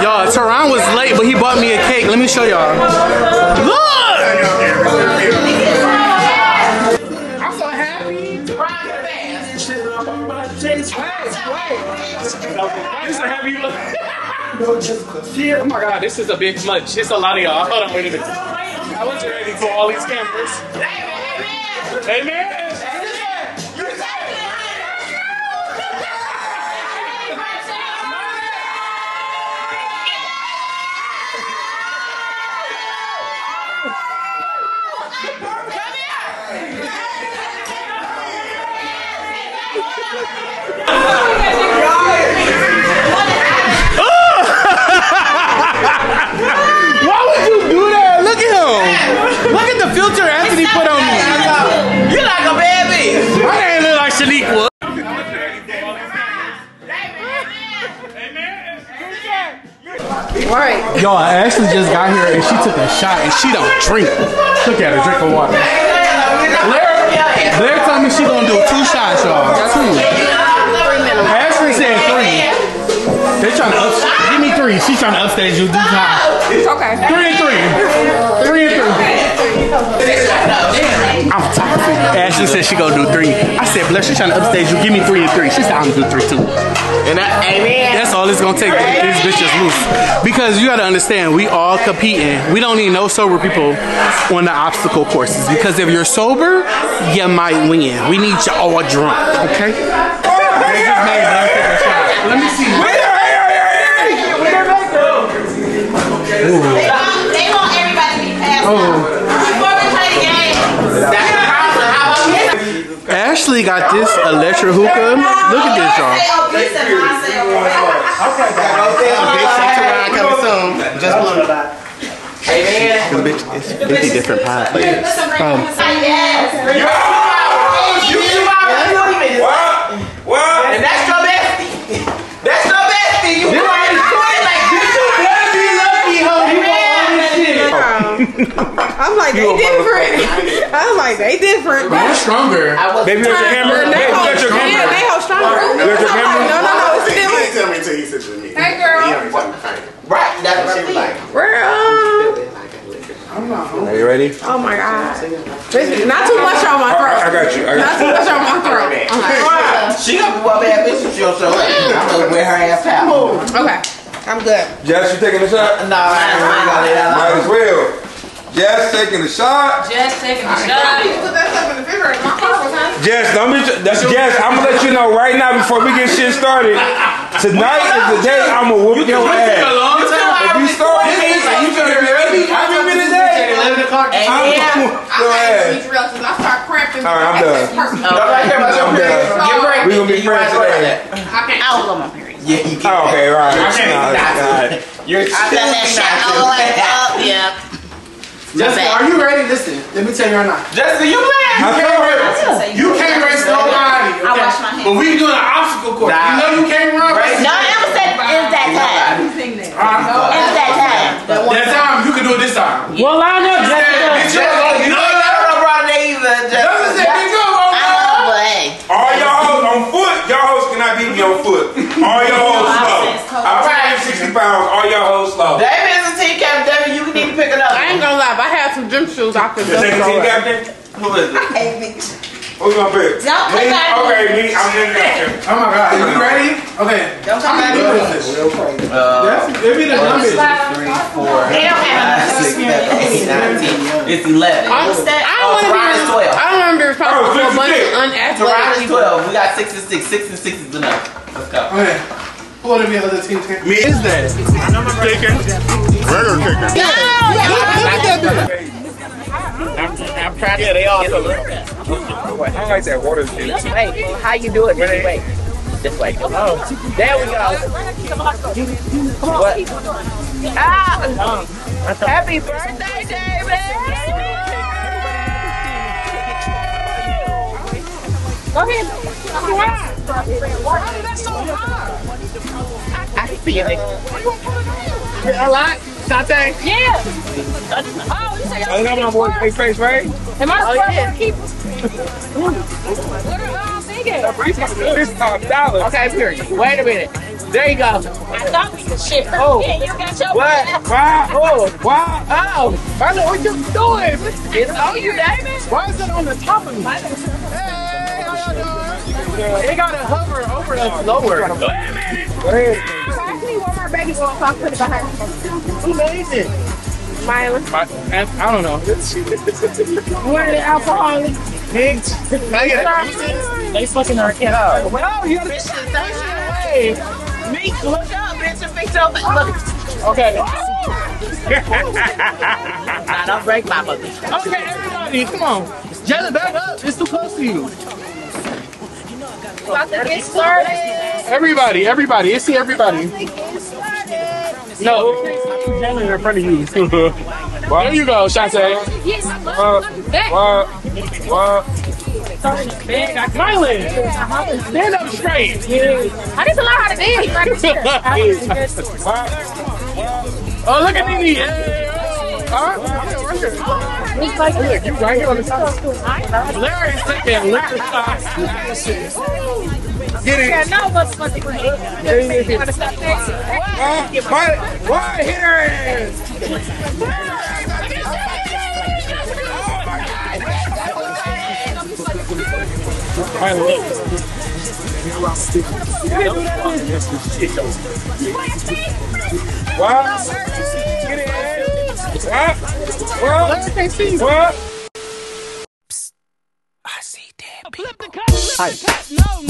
Y'all, Teron was late, but he bought me a cake. Let me show y'all. Look! I'm so happy. I'm so happy. Yeah, oh my God, this is a big clutch. It's a lot of y'all. Hold on, wait a minute. I wasn't ready for all these cameras. Amen! Amen! Why would you do that? Look at him. Look at the filter Anthony put on me. You like a baby. I ain't look like Shaniqua. Right. Yo, Ashley just got here and she took a shot and she don't drink. Look at her drink of water. Lyra, Lyra told me she gonna do two shots, y'all. Two. Ashley said three. They trying to up, give me three. She's trying to upstage you. Do not. It's okay. Three and three. Three and three. I'm tired of it. Ashley said she gonna do three. I said, bless, she's trying to upstage you. Give me three and three. She said, I'm gonna do three too. And I, amen. That's all it's gonna take. These bitches loose. Because you gotta understand, we all competing. We don't need no sober people on the obstacle courses. Because if you're sober, you might win. We need you all drunk. Okay. They just made one take a shot. Let me see. Ooh. They want, they want everybody to be passed out. Before we play the game. That's the problem. I won't get Ashley got this electric hookah. Look at this, y'all. Just blow it out. It's fifty different pie flavors. Um, and that's your bestie. That's your bestie. You I'm like, they different. I'm like, they different. They're stronger. Baby, there's your camera. Baby, there's your camera. Yeah, they hold stronger. There's your camera. No, no, no. It's still. You didn't tell me until you said to me. Hey, girl. Right. That's what she was like. Girl. I'm not. Are you ready? Oh, my God. Not too much on my throat. I got you. Not too much on my throat. She got a bad bitch with your show. I'm going to wear her ass out. Okay. I'm good. Jess, you taking a shot? No, I ain't really got it out. Might as well. Jess taking a shot. Jess taking a shot. Jess, don't be. That's Jess. I'm gonna let you know right now before we get shit started. Tonight is the day I'm gonna whoop your ass. If you start this, you gonna be ready. How many minutes at? Eleven o'clock. Yeah. I start cramping. All right, I'm done. I'm done. We gonna be friends today. I can outlaw my period. Yeah, you can. Okay, right. You're still not. You're still not. Yeah. Jessica, are you ready? Listen, let me tell you right now. Jessica, you playing? You can't race. You can't race nobody. I wash my hands. But we doing an obstacle course. You know you can't run. No, I never said it's that time. It's that time. That time, you can do it this time. Well, I know, Jessica. You know that I'm not proud of that either. Jessica said, you go. I know, but hey. All y'all hoes on foot. Y'all hoes cannot beat me on foot. All y'all hoes slow. I'm sixty pounds. All y'all hoes slow. I had some gym shoes I could just throw away. Who is it? Hey, bitch. Who's my bitch? Don't come back. Okay, me. I'm in there. Oh my God. Are you ready? Okay. Don't come back. Real quick. Give me the numbers. three, four. They don't have six, seven, eight, nine, ten. It's eleven. I don't want to be. I don't want to be responsible for a bunch of unathletic people. twelve. We got six and six. Six and six is enough. Let's go. Okay. What are the other teams? Me is that? Chicken. Burger chicken. No! I'm, I'm trying to. Yeah, they all look. I like that water shit. Wait, how you do it? Wait, wait. Just like, oh, there we go. What? Ah! Happy birthday, David! Go ahead. Why is that so high? I feel it. A lot? Saute? Yeah. Oh, you say I got my boy big face, right? Am I oh, yeah. keep? What are y'all thinking? This top dollar. Okay, period. Wait a minute. There you go. I thought we could shit. Oh. Yeah, you got your what? Back. Why? Oh. Why? Oh. I know what you're doing. It's on you, David. Why is it on the top of me? Hey, how y'all doing? It got to hover over us lower. Wait a minute. Go ahead. Baby girl, so I put it behind her. Amazing. Myla. My, I don't know. What are the alcoholics? Pigs. They fucking our kid up. Well, you're the bitch. Hey. Me, look up, bitch. And fix up. Look. Okay. I don't break my mother. Okay, everybody, come on. Jelly, back up. It's too close to you. About to get started. Everybody, everybody. It's see everybody. No, Jalen in front of you. Well, there you go, Shante. What? What? What? Mylan, stand up straight. I need to learn how to dance right here. Oh, look at Nene. Look, you right here on the top. Larry's taking liquor shots. Get it. Yeah, no one's going to do it. Why hit her ass? Oh my God. What? Get it. What? What? What? What? Hey,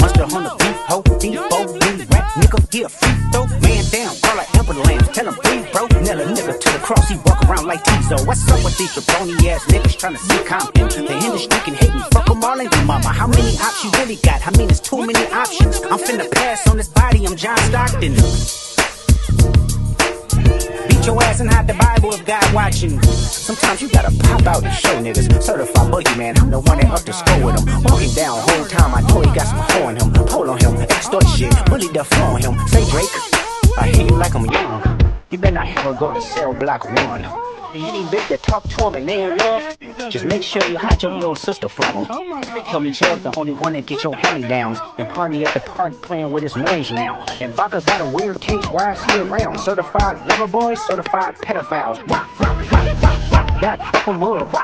Monster Hunter, beef, ho, thief, bo, weed, rap, nigga, get a free throw, man down, call an ambulance, tell him, free, bro, nail a nigga to the cross, he walk around like Tizo, what's up with these jabroni-ass niggas trying to see Compton, the industry can hate me, fuck them all, ain't your mama, how many ops you really got, I mean, it's too many options, I'm finna pass on this body, I'm John Stockton, beat your ass and hide the Bible if God watching. Sometimes you gotta pop out and show niggas. Certified boogeyman, I'm the one that up to score with him. Walking down whole time, I know he got some hoe in him. Pull on him, extort shit, bully the floor on him. Say Drake, I hear you like I'm young. You better not ever go to cell block one. Any bitch that talk to him and they ain't love, just make sure you hide your little sister from him. Tell me Chubb's the only one that get your honey down. And party at the park playing with his range now. And Baka's got a weird case, why is he around? Certified lover boys, certified pedophiles. God, fuck him up.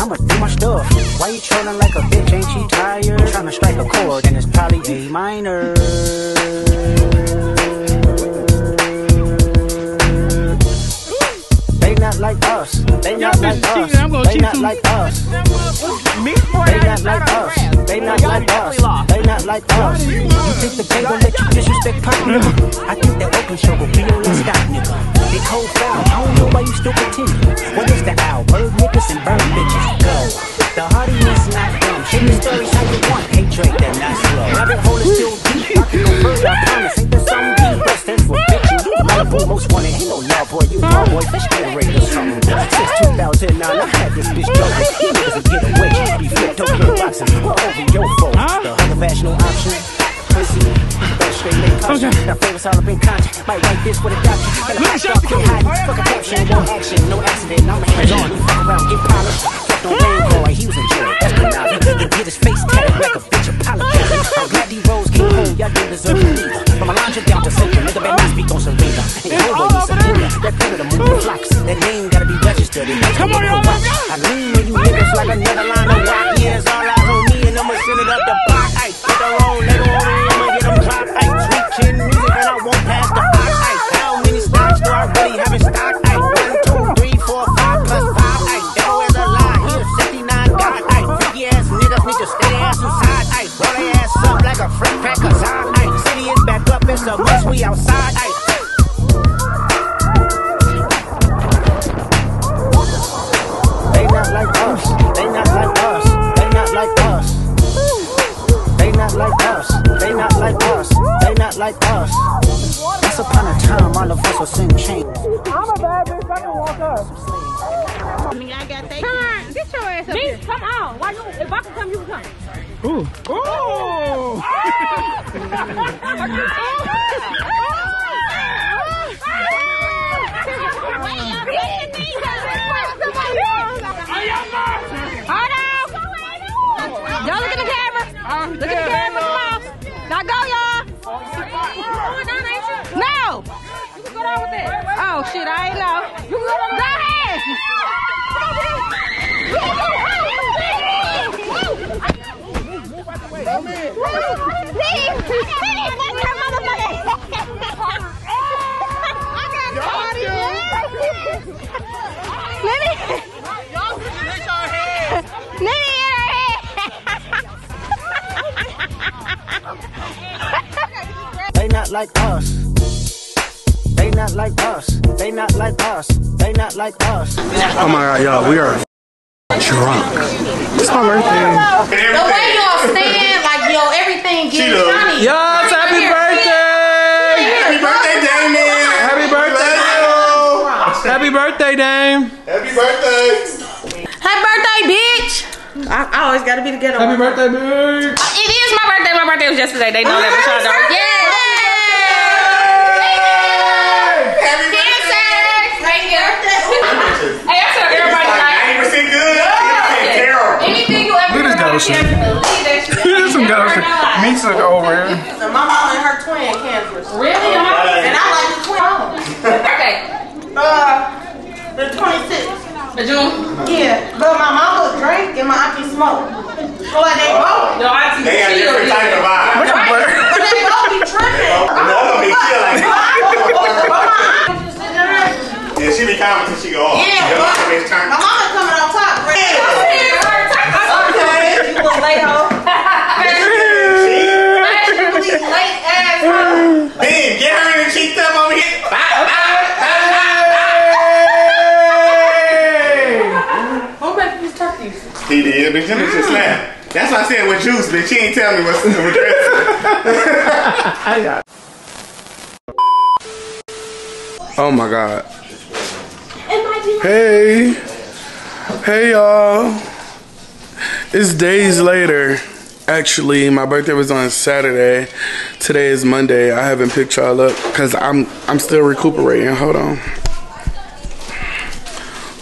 I'ma do my stuff. Why you trolling like a bitch, ain't you tired? I'm trying to strike a chord and it's probably A minor. Not like us. They not like us. They not like us. They not like us. They not like us. They not like us. You think the game gon' let you disrespect pop nigga? I think that open show gon' be your last stop nigga. They cold down. I don't know why you still continue. What is the owl? Bird niggas and bird bitches. Go. The hardiness not dumb. Shit the stories how you want. Hate Drake that not slow. Rabbit hole is still deep. I can go further. I promise. Ain't that something deep? That's for bitches. Malibu most wanted. Ain't no love boy. You know. boy, Gatorade or something. Since two thousand nine, I had this bitch jumping. You niggas get away, be flipped over rocks and all over your phone. The other vaginal option, pussy, that straight leg culture. Now famous all up in contact, might write this for the doctor. And I'm not stuck, can't hide it, fuck a caption, no action, no accident. I'm hands-on, fuck around, get polished. Kept on rain, boy, he was in jail, that's the novel. He did his face tatted like a bitch apologizing. I'm glad these roads came home, y'all didn't deserve it either. From Alondra down to Central, nigga better not speak on Serena. Ain't nobody Serena, that thing of the moving flocks. That name gotta be registered. Come on, y'all, let's go! I lean on you niggas like another line of rock. Yeah, it's all eyes on me and I'ma send it up the block. Ice, put the roll, let it over, I'ma get them drop. Ice, sweet chin music and I won't pass the box. Ice, how many stocks do I really have in stock? Ice, one, two, three, four, five, plus five. Ice, that was a lie. Here's fifty-nine, God. Ice, freaky ass niggas need to stay ass inside. Ice, roll their ass up like a freight pack of time. Ice, city is back up and so much we outside. Ice. Like us. Once upon a time, all of us was in chains. I'm a bad bitch. I can walk up. I mean, I got that. Come on, get your ass up me? Here. Come on. Why you? If I can come, you can come. Ooh. Ooh. Oh. Hold on. Y'all look at the camera. Look at the camera. Come on. Now go, y'all. No! You can go down with that. Oh shit, I ain't know. You can go down with that. They not like us. They not like us. They not like us. They not like us. Oh my God, y'all, we are drunk. It's my birthday. The way y'all stand, like yo, everything gets funny. Y'all, it's happy birthday! Happy birthday, Dame! Happy birthday, yo! Happy birthday, Dame! Happy birthday! Happy birthday, bitch! I, I always gotta be together. Happy birthday, bitch! It is my birthday. My birthday was yesterday. They know that, but y'all don't. Yeah. She doesn't believe that she doesn't some girls. Me took over here. My mom and her twin cancers. Really? Oh, and I like the twin. Okay. Uh, the twenty-sixth. The June? Yeah. But my mama drank and my auntie smoked. So like they both. Your auntie they had a different type of vibe. But they both be tripping. No, I'm gonna be chilling. Yeah, she be calm until she go off. Yeah, my mama coming on top, right? Late hoe. Late ass hoe. Damn, get her in the cheek up over here. Bye, bye, bye. Who making these turkeys? He did, bitch. Let me just laugh. That's why I said with juice, bitch. She ain't tell me what's in the dress. Oh my God. Hey. Hey, y'all. It's days later. Actually, my birthday was on Saturday. Today is Monday. I haven't picked y'all up because I'm I'm still recuperating. Hold on.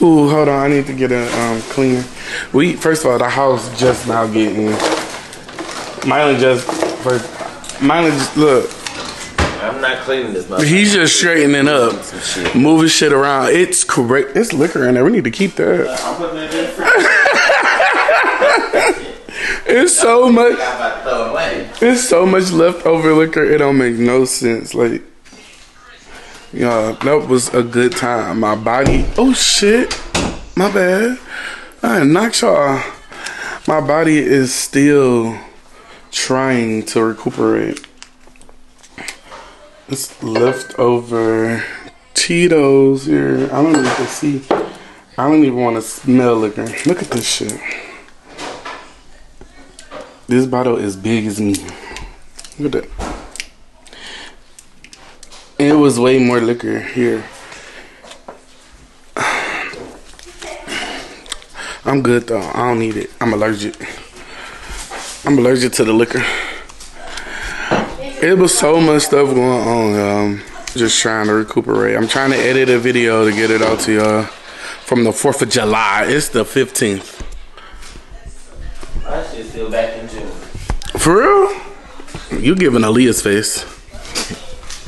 Ooh, hold on. I need to get a um, cleaner. We first of all, the house just now getting. Mylan just first. Mylan just look. I'm not cleaning this much. He's just straightening up, shit. Moving shit around. It's correct. It's liquor in there. We need to keep that. Uh, I'm putting it in for it's so much. It's so much leftover liquor. It don't make no sense. Like, y'all, that was a good time. My body. Oh shit. My bad. I knocked y'all. My body is still trying to recuperate. It's leftover Cheetos here. I don't even want to see. I don't even want to smell liquor. Look at this shit. This bottle is big as me. Look at that. It was way more liquor here. I'm good though. I don't need it. I'm allergic. I'm allergic to the liquor. It was so much stuff going on. Um, just trying to recuperate. I'm trying to edit a video to get it out to y'all from the fourth of July. It's the fifteenth. I should still back in June. For real? You giving Aaliyah's face.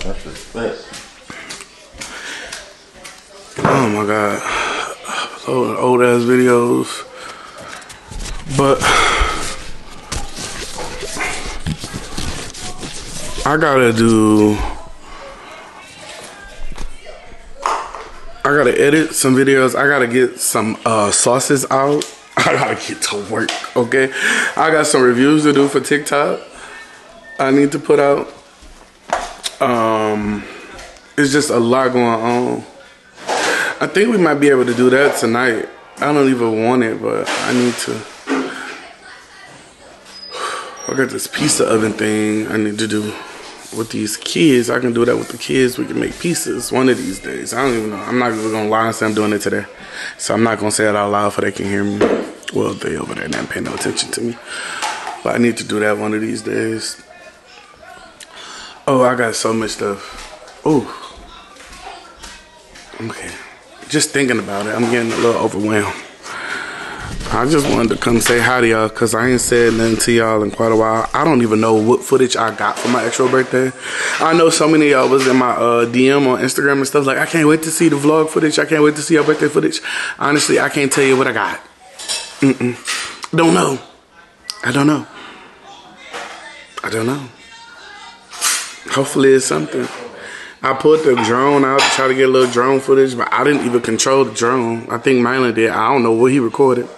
That's his face. Oh my God. Old, old ass videos. But I gotta do, I gotta edit some videos. I gotta get some uh, sauces out. I gotta get to work, okay? I got some reviews to do for TikTok I need to put out. Um, it's just a lot going on. I think we might be able to do that tonight. I don't even want it, but I need to. I got this pizza oven thing I need to do with these kids. I can do that with the kids. We can make pizzas one of these days. I don't even know. I'm not even gonna lie and say I'm doing it today. So I'm not gonna say it out loud for they can hear me. Well, they over there not paying no attention to me. But I need to do that one of these days. Oh, I got so much stuff. Ooh. Okay. Just thinking about it, I'm getting a little overwhelmed. I just wanted to come say hi to y'all because I ain't said nothing to y'all in quite a while. I don't even know what footage I got for my actual birthday. I know so many of y'all was in my uh, D M on Instagram and stuff like, I can't wait to see the vlog footage. I can't wait to see your birthday footage. Honestly, I can't tell you what I got. Mm-mm. Don't know. I don't know. I don't know. Hopefully it's something. I put the drone out to try to get a little drone footage, but I didn't even control the drone. I think Mylan did. I don't know what he recorded.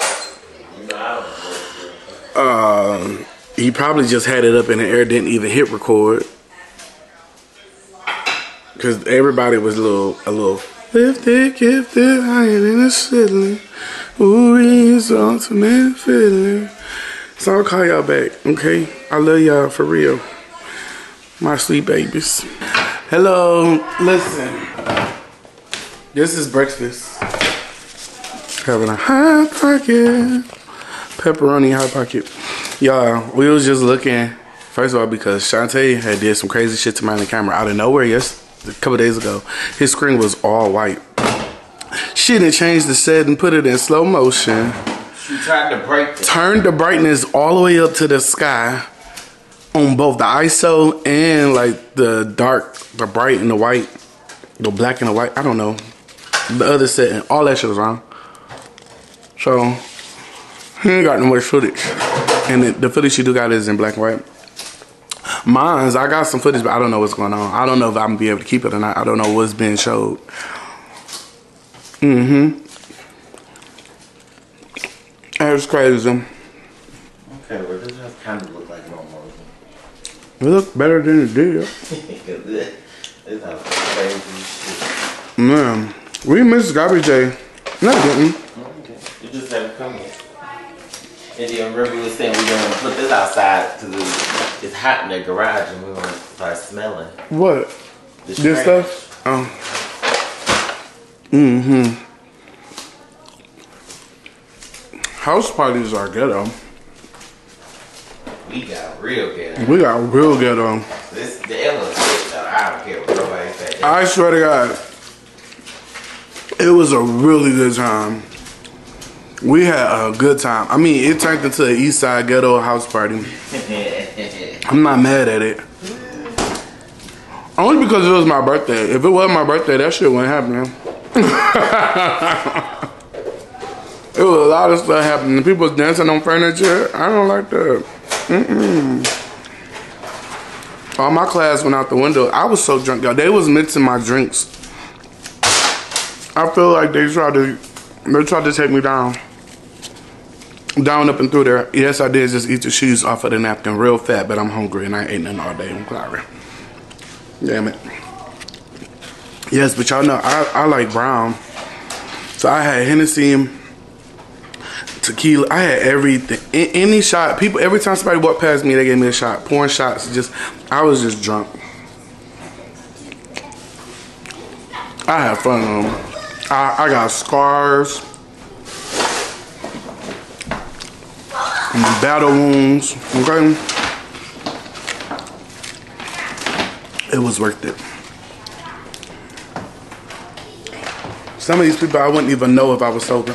Uh, he probably just had it up in the air, didn't even hit record. Cause everybody was a little, a little fifty, fifty, I ain't in a ceiling. Ooh, it's the ultimate feeling. So I'll call y'all back, okay? I love y'all for real. My sleep babies. Hello, listen, this is breakfast. Having a hot pocket, pepperoni hot pocket. Y'all, we was just looking, first of all, because Shantae had did some crazy shit to my camera out of nowhere, yes, a couple days ago. His screen was all white. She didn't change the set and put it in slow motion. She tried to break it. Turned the brightness all the way up to the sky. On both the I S O and like the dark, the bright and the white, the black and the white, I don't know. The other set and all that shit was wrong. So, he ain't got no more footage. And the, the footage you do got is in black and white. Mine's, I got some footage, but I don't know what's going on. I don't know if I'm gonna be able to keep it or not. I don't know what's being showed. Mm-hmm. That was crazy. Okay, well, this is kind of. It looked better than it did. It's not crazy shit. Man, we missed garbage day. No, we didn't. Okay. You just haven't come yet. And then remember we were saying we don't want to put this outside because it's hot in the garage and we want to start smelling. What? This, this stuff? Oh. Mm-hmm. House parties are ghetto. We got real ghetto. We got real ghetto. This the elephant, though. I don't care what nobody says. I swear to God, it was a really good time. We had a good time. I mean, it turned into an East Side ghetto house party. I'm not mad at it. Only because it was my birthday. If it wasn't my birthday, that shit wouldn't happen. It was a lot of stuff happening. People was dancing on furniture. I don't like that. Mm-mm. All my class went out the window. I was so drunk, y'all. They was mixing my drinks. I feel like they tried to, they tried to take me down, down up and through there. Yes, I did just eat the shoes off of the napkin real fat, but I'm hungry and I ain't ate nothing all day. I'm sorry. Damn it. Yes, but y'all know I, I like brown, so I had Hennessy. Tequila. I had everything. Any shot. People. Every time somebody walked past me, they gave me a shot. Pouring shots. Just. I was just drunk. I had fun. Um, I I got scarves. and the battle wounds, okay? It was worth it. Some of these people I wouldn't even know if I was sober.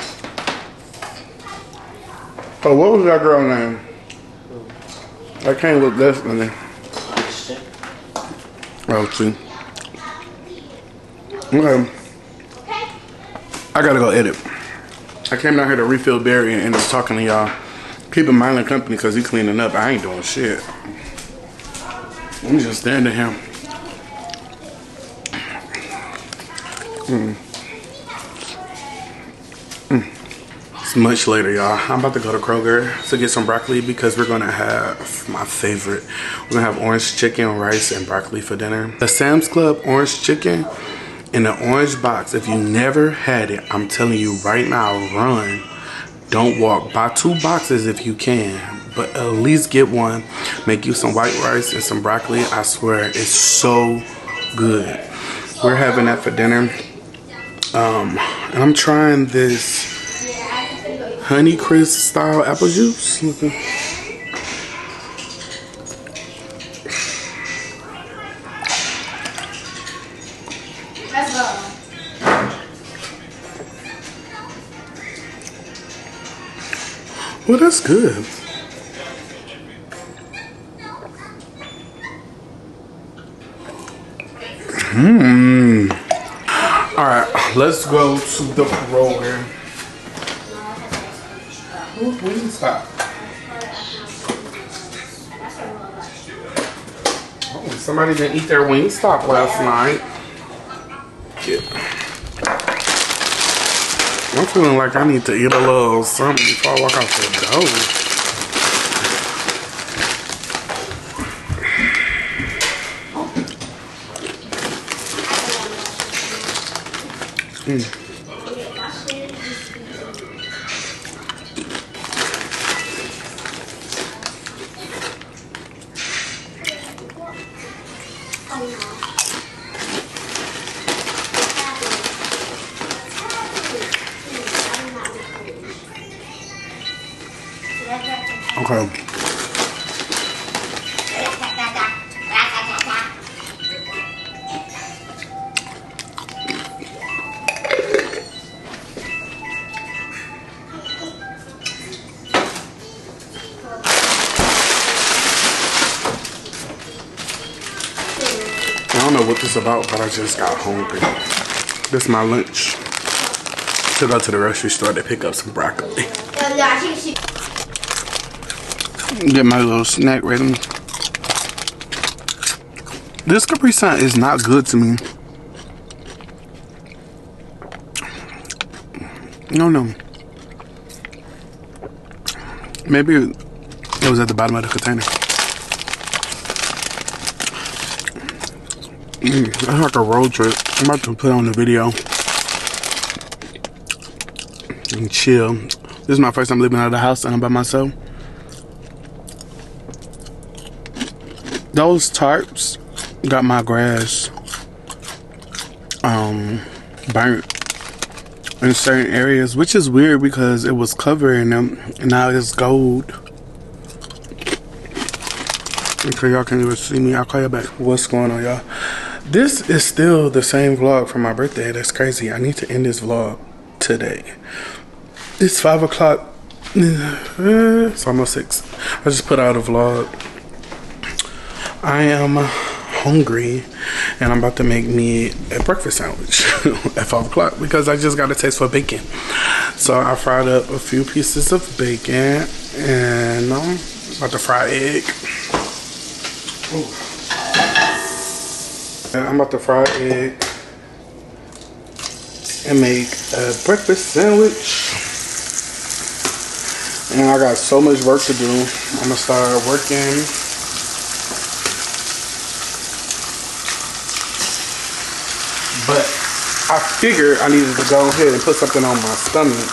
Oh, what was that girl name? I can't look this in there. Oh, see. Okay. I gotta go edit. I came down here to refill Barry and end up talking to y'all. Keep in mind the company because he's cleaning up. I ain't doing shit. I'm just standing here. Mm. Mm. It's much later, y'all. I'm about to go to Kroger to get some broccoli because we're gonna have my favorite. We're gonna have orange chicken, rice, and broccoli for dinner. The Sam's Club orange chicken in an orange box. If you never had it, I'm telling you right now, run. Don't walk. Buy two boxes if you can, but at least get one. Make you some white rice and some broccoli. I swear, it's so good. We're having that for dinner. Um, and I'm trying this Honey Crisp style apple juice. Look at well, that's good. Hmm. All right, let's go to the Kroger. Who's Wingstop? Oh, somebody didn't eat their Wingstop last night. Yeah. I'm feeling like I need to eat a little something before I walk out the door. Mm. Okay. I don't know what this is about, but I just got hungry. This is my lunch. To go to the grocery store to pick up some broccoli. Get my little snack ready. This Capri Sun is not good to me. No, no. Maybe it was at the bottom of the container. Mm, that's like a road trip. I'm about to put on the video and chill. This is my first time living out of the house and I'm by myself. Those tarps got my grass um, burnt in certain areas, which is weird because it was covering them and now it's gold. Okay, y'all can't even see me. I'll call you back. What's going on, y'all? This is still the same vlog from my birthday. That's crazy. I need to end this vlog today. It's five o'clock. It's almost six. I just put out a vlog. I am hungry and I'm about to make me a breakfast sandwich at five o'clock because I just got a taste for bacon. So I fried up a few pieces of bacon and I'm about to fry egg. Ooh. And I'm about to fry egg and make a breakfast sandwich. And I got so much work to do. I'm gonna start working. But I figured I needed to go ahead and put something on my stomach.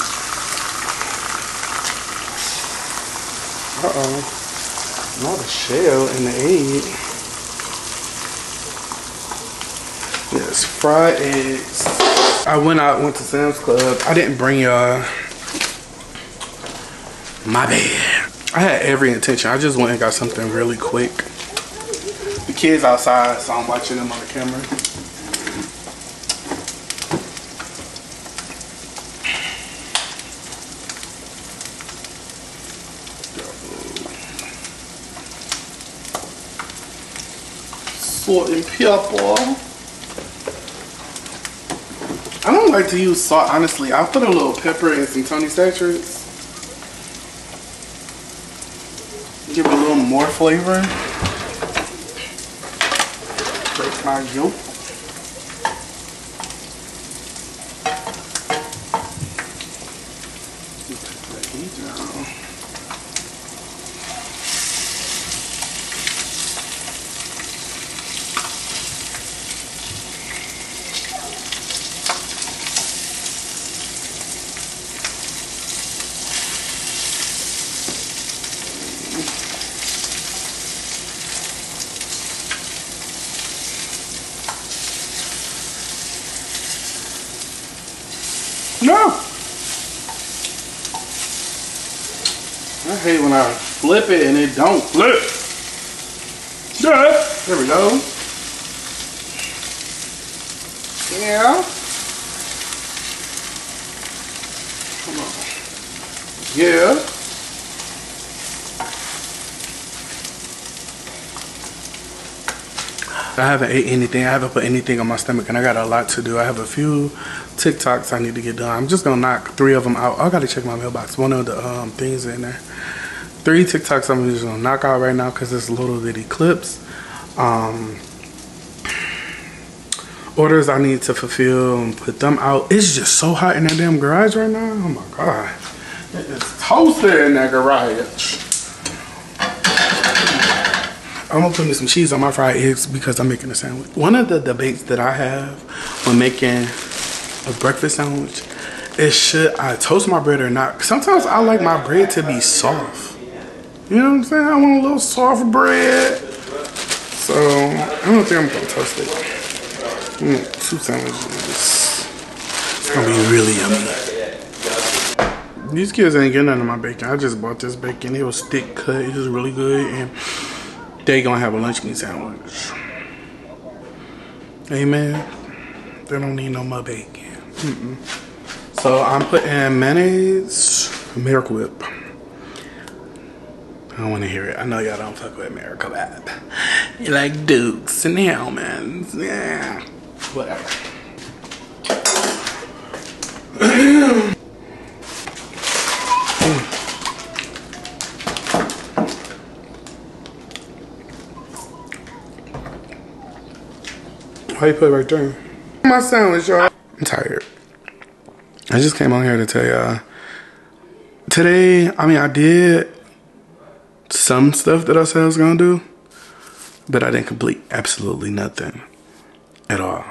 Uh-oh. Not a shell in the egg. Yes, fried eggs. I went out, went to Sam's Club. I didn't bring y'all. My bad. I had every intention. I just went and got something really quick. The kids outside, so I'm watching them on the camera. Salt and pepper. I don't like to use salt, honestly. I put a little pepper and some Tony Sager's. Give it a little more flavor. Break my yolk. Flip it and it don't flip. Yeah. There we go. Yeah. Come on. Yeah. I haven't ate anything. I haven't put anything on my stomach and I got a lot to do. I have a few TikToks I need to get done. I'm just gonna knock three of them out. I gotta check my mailbox. One of the um, things in there. Three TikToks I'm just gonna knock out right now because it's little bitty clips. Um, orders I need to fulfill and put them out. It's just so hot in that damn garage right now. Oh my God. It is toasted in that garage. I'm gonna put me some cheese on my fried eggs because I'm making a sandwich. One of the debates that I have when making a breakfast sandwich is should I toast my bread or not? Sometimes I like my bread to be soft. You know what I'm saying? I want a little soft bread. So, I don't think I'm gonna toast it. Mm, two sandwiches. It's gonna be really yummy. These kids ain't getting none of my bacon. I just bought this bacon. It was thick cut. It was really good. And they gonna have a lunch meat sandwich. Amen. They don't need no more bacon. Mm-mm. So, I'm putting mayonnaise, Milk Whip. I don't want to hear it. I know y'all don't fuck with America bad. You like Dukes and Hellman's. Yeah. Whatever. Why you put it right there? My sandwich, y'all. I'm tired. I just came on here to tell y'all. Today, I mean, I did some stuff that I said I was gonna do, but I didn't complete absolutely nothing at all.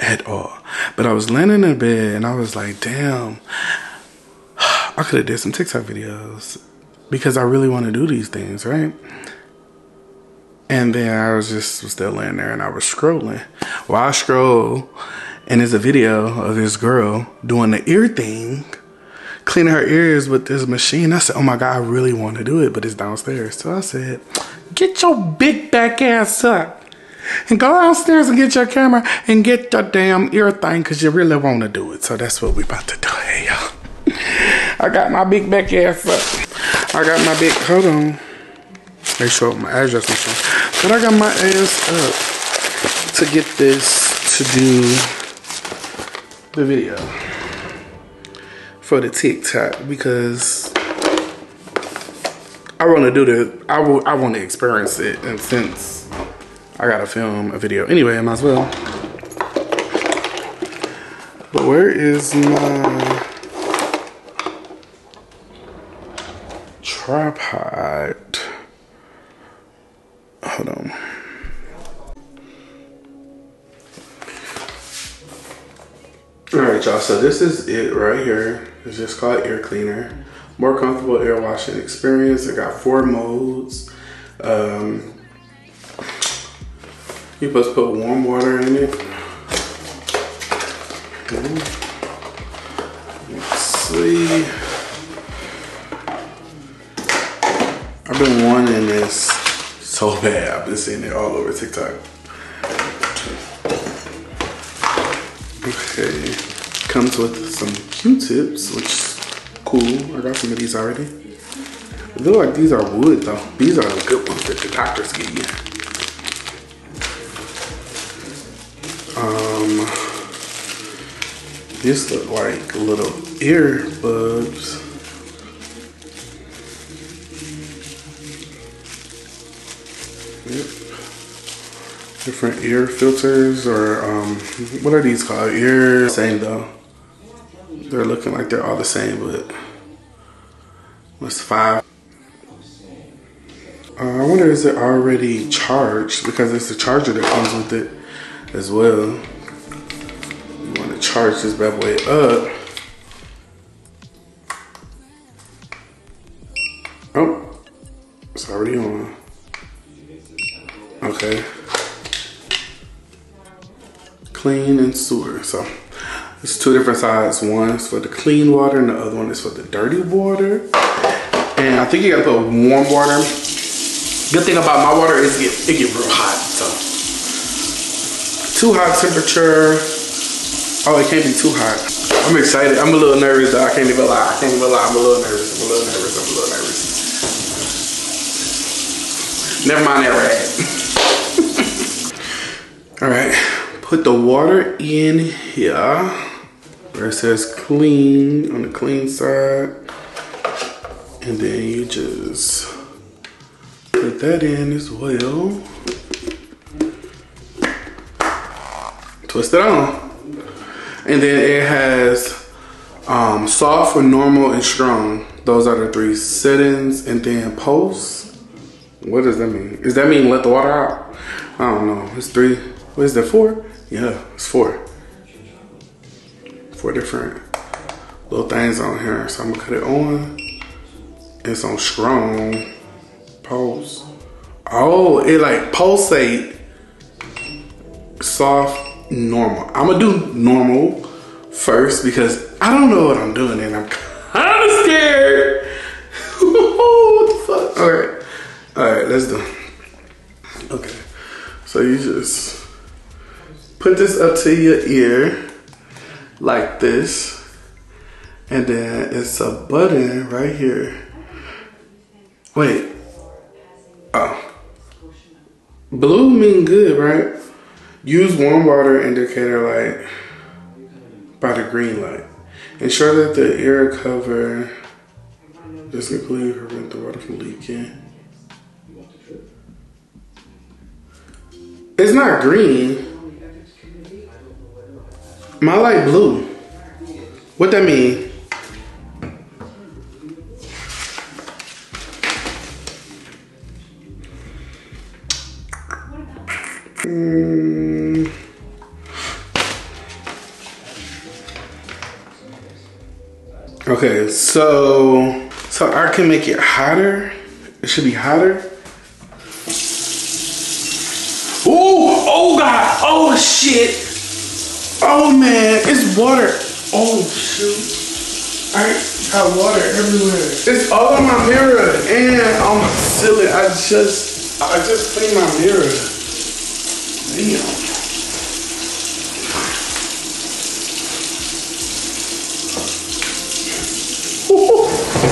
At all. But I was laying in bed and I was like, damn, I could have did some TikTok videos because I really want to do these things, right? And then I was just was still laying there and I was scrolling. Well, I scroll and there's a video of this girl doing the ear thing, cleaning her ears with this machine. I said, oh my God, I really want to do it, but it's downstairs. So I said, get your big back ass up and go downstairs and get your camera and get your damn ear thing because you really want to do it. So that's what we about to do. Hey, y'all. I got my big back ass up. I got my big, hold on. They show up my address and stuff. But I got my ass up to get this to do the video. For the TikTok, because I want to do the I will I want to experience it, and since I gotta film a video anyway, I might as well. But where is my tripod? Hold on. All right, y'all. So this is it right here. It's just called Ear Cleaner. More comfortable ear washing experience. It got four modes. Um, you must put warm water in it. Let's see. I've been wanting this so bad. I've been seeing it all over TikTok. Okay, comes with some Q-tips, which is cool. I got some of these already. Though these are wood though. These are the good ones that the doctors give you. Um, this look like little earbuds. Yep. Different ear filters or um, what are these called? Ear same though. They're looking like they're all the same, but that's five. Uh, I wonder is it already charged because it's the charger that comes with it. As well, you want to charge this bad boy up. Oh, it's already on. Okay. Clean and sewer. So it's two different sides. One is for the clean water and the other one is for the dirty water. And I think you gotta put warm water. Good thing about my water is it get, it get real hot, so. Too hot temperature. Oh, it can't be too hot. I'm excited. I'm a little nervous though. I can't even lie. I can't even lie. I'm a little nervous. I'm a little nervous. I'm a little nervous. Never mind that rag. All right. Put the water in here where it says clean on the clean side. And then you just put that in as well. Twist it on. And then it has um, soft or normal and strong. Those are the three settings. And then pulse. What does that mean? Does that mean let the water out? I don't know. It's three. What is that, four? Yeah, it's four. Four different little things on here. So I'm gonna cut it on. It's on strong. Pulse. Oh, it like pulsate. Soft. Normal. I'm gonna do normal first because I don't know what I'm doing and I'm kind of scared. What the fuck? All right, all right, let's do it. Okay, so you just put this up to your ear like this, and then it's a button right here. Wait, oh, blue mean good, right? Use warm water indicator light by the green light. Ensure that the ear cover does completely prevent the water from leaking. It's not green. My light blue. What that mean? Mm. Okay, so so I can make it hotter. It should be hotter. Oh, oh God, oh shit. Oh man, it's water. Oh shoot. I got water everywhere. It's all on my mirror and on my ceiling. I just, I just cleaned my mirror. Damn.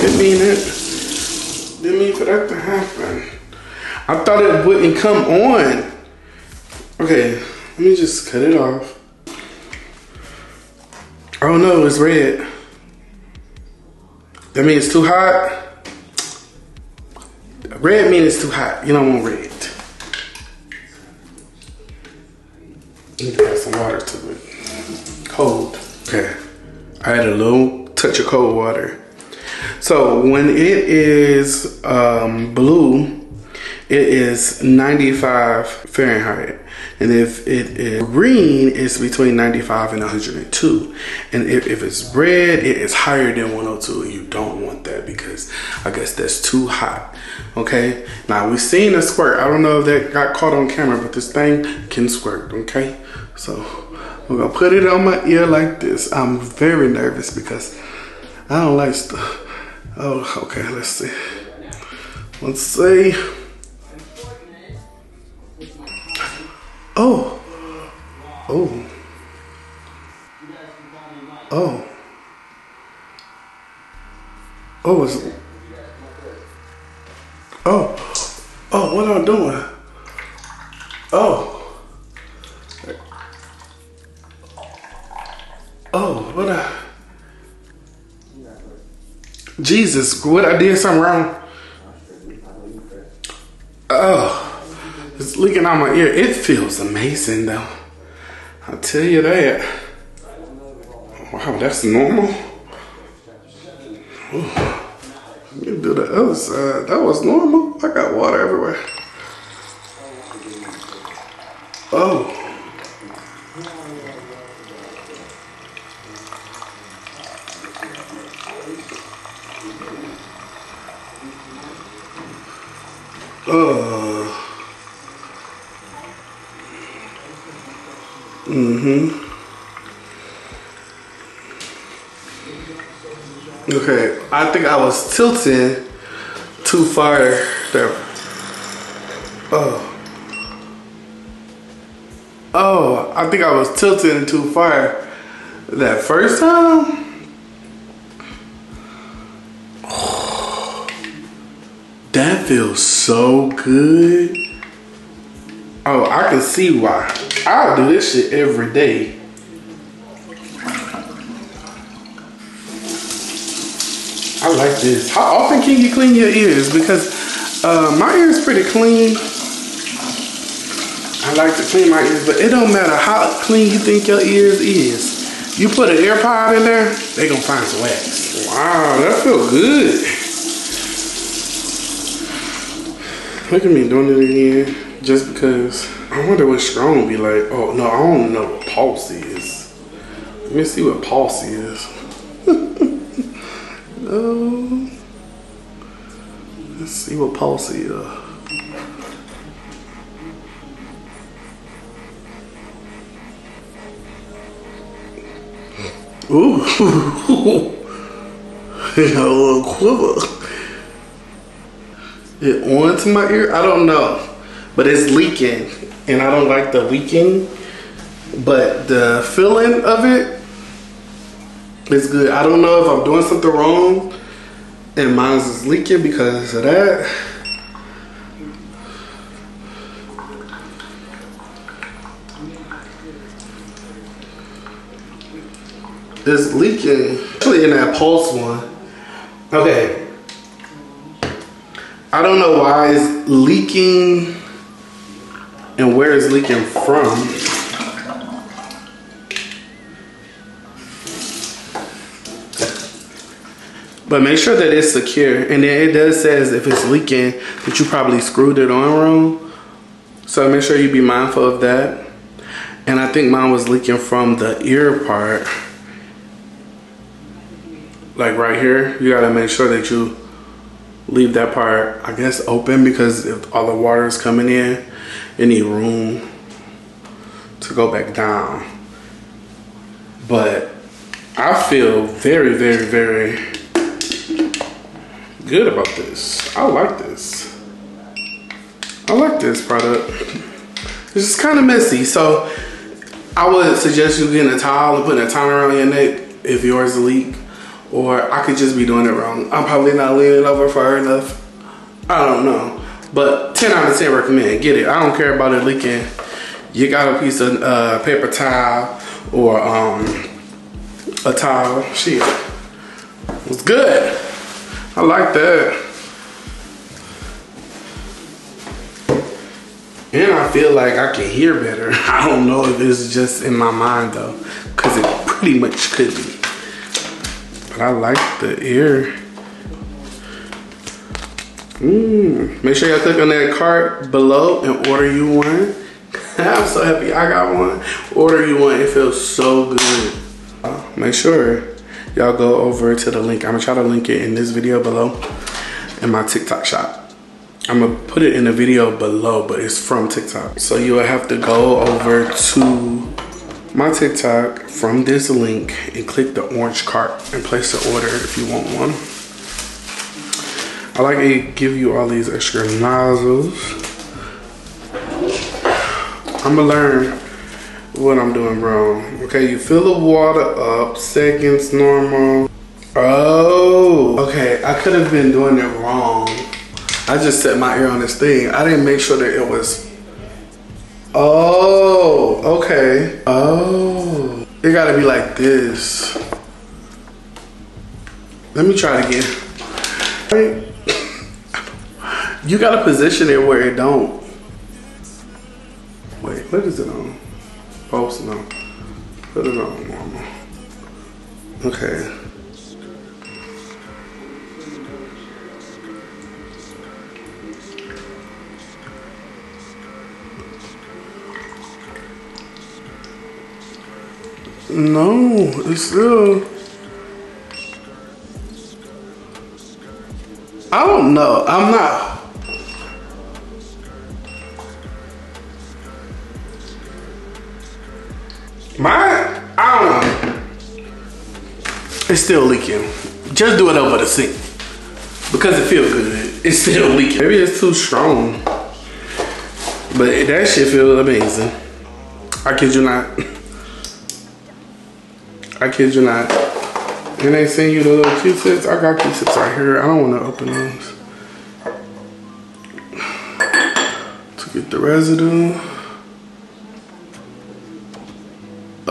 Didn't mean it. Didn't mean for that to happen. I thought it wouldn't come on. Okay, let me just cut it off. Oh no, it's red. That means it's too hot. Red means it's too hot. You don't want red. You need to add some water to it. Cold. Okay, I had a little touch of cold water. So when it is um, blue, it is ninety-five Fahrenheit. And if it is green, it's between ninety-five and one hundred two. And if, if it's red, it is higher than one oh two. You don't want that because I guess that's too hot. Okay. Now we've seen a squirt. I don't know if that got caught on camera, but this thing can squirt. Okay. So I'm going to put it on my ear like this. I'm very nervous because I don't like stuff. Oh, okay, let's see. Let's see. Oh. Oh. Oh. Oh, is it? Oh. Oh, what am I doing? Oh. Oh, what I... Jesus, what, I did something wrong? Oh, it's leaking out my ear. It feels amazing though, I'll tell you that. Wow, that's normal? Ooh. Let me do the other side. That was normal? I got water everywhere. Oh. Uh. Mm-hmm. Okay, I think I was tilting too far there. Oh. Oh, I think I was tilting too far that first time. That feels so good. Oh, I can see why. I'll do this shit every day. I like this. How often can you clean your ears? Because uh, my ears pretty clean. I like to clean my ears, but it don't matter how clean you think your ears is. You put an AirPod in there, they gonna find some wax. Wow, that feels good. Look at me doing it again, just because. I wonder what strong will be like. Oh, no, I don't know what palsy is. Let me see what palsy is. No. Let's see what palsy is. Ooh. It got a little quiver. It onto my ear? I don't know. But it's leaking. And I don't like the leaking. But the feeling of it is good. I don't know if I'm doing something wrong and mine's is leaking because of that. It's leaking. Actually in that pulse one. Okay. I don't know why it's leaking and where it's leaking from. But make sure that it's secure. And then it does says if it's leaking that you probably screwed it on wrong. So make sure you be mindful of that. And I think mine was leaking from the ear part. Like right here, you gotta make sure that you leave that part, I guess, open because if all the water is coming in, you need room to go back down. But I feel very, very, very good about this. I like this. I like this product. It's just kind of messy. So I would suggest you getting a towel and putting a towel around your neck if yours leaks. Or I could just be doing it wrong. I'm probably not leaning over far enough. I don't know. But ten out of ten recommend. Get it. I don't care about it leaking. You got a piece of uh, paper towel or um, a towel. Shit. It's good. I like that. And I feel like I can hear better. I don't know if it's just in my mind though. Because it pretty much could be. I like the ear. Mm. Make sure y'all click on that cart below and order you one. I'm so happy I got one. Order you one. It feels so good. Make sure y'all go over to the link. I'm going to try to link it in this video below in my TikTok shop. I'm going to put it in the video below, but it's from TikTok. So you will have to go over to my TikTok from this link and click the orange cart and place the order if you want one. I like they give you all these extra nozzles. I'm gonna learn what I'm doing wrong. Okay, you fill the water up, seconds normal. Oh, okay, I could have been doing it wrong. I just set my ear on this thing. I didn't make sure that it was, oh, okay. Oh, it gotta be like this. Let me try it again. You gotta position it where it don't. Wait, what is it on? Post, no. Put it on normal. Okay. No, it's still. I don't know. I'm not. My, I don't know. It's still leaking. Just do it over the sink because it feels good. It's still leaking. Maybe it's too strong, but that shit feels amazing. I kid you not. I kid you not. And they send you the little Q-tips. I got Q-tips right here. I don't want to open those. To get the residue.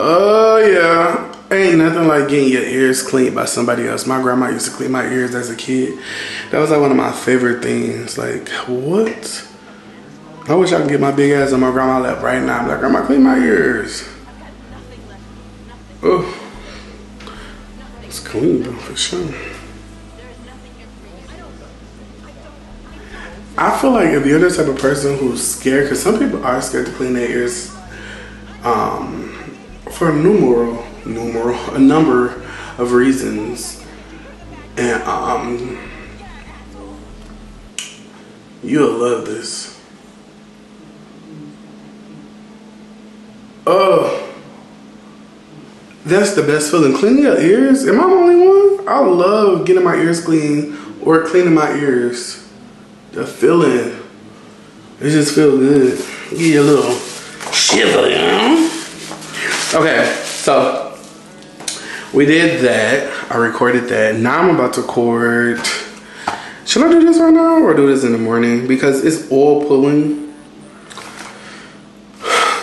Oh yeah. Ain't nothing like getting your ears cleaned by somebody else. My grandma used to clean my ears as a kid. That was like one of my favorite things. Like, what? I wish I could get my big ass on my grandma lap right now. I'm like, grandma, clean my ears. Oh. It's clean though, for sure. I feel like if you're the type of person who's scared, because some people are scared to clean their ears um, for numeral, numeral, a number of reasons. And um, you'll love this. Oh. That's the best feeling. Cleaning your ears? Am I the only one? I love getting my ears clean or cleaning my ears. The feeling. It just feels good. Give you a little shiver, you know? Okay, so we did that. I recorded that. Now I'm about to record. Should I do this right now or do this in the morning? Because it's oil pulling.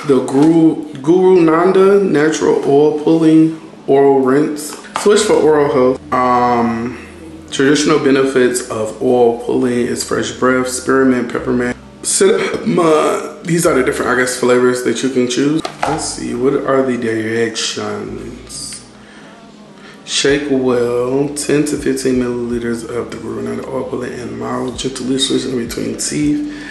The Guru, Guru Nanda Natural Oil Pulling Oral Rinse. Switch for oral health. Um, traditional benefits of oil pulling is fresh breath, spearmint, peppermint, cinnamon. These are the different, I guess, flavors that you can choose. Let's see, what are the directions? Shake well, ten to fifteen milliliters of the Guru Nanda oil pulling and mild, gently switch in between teeth.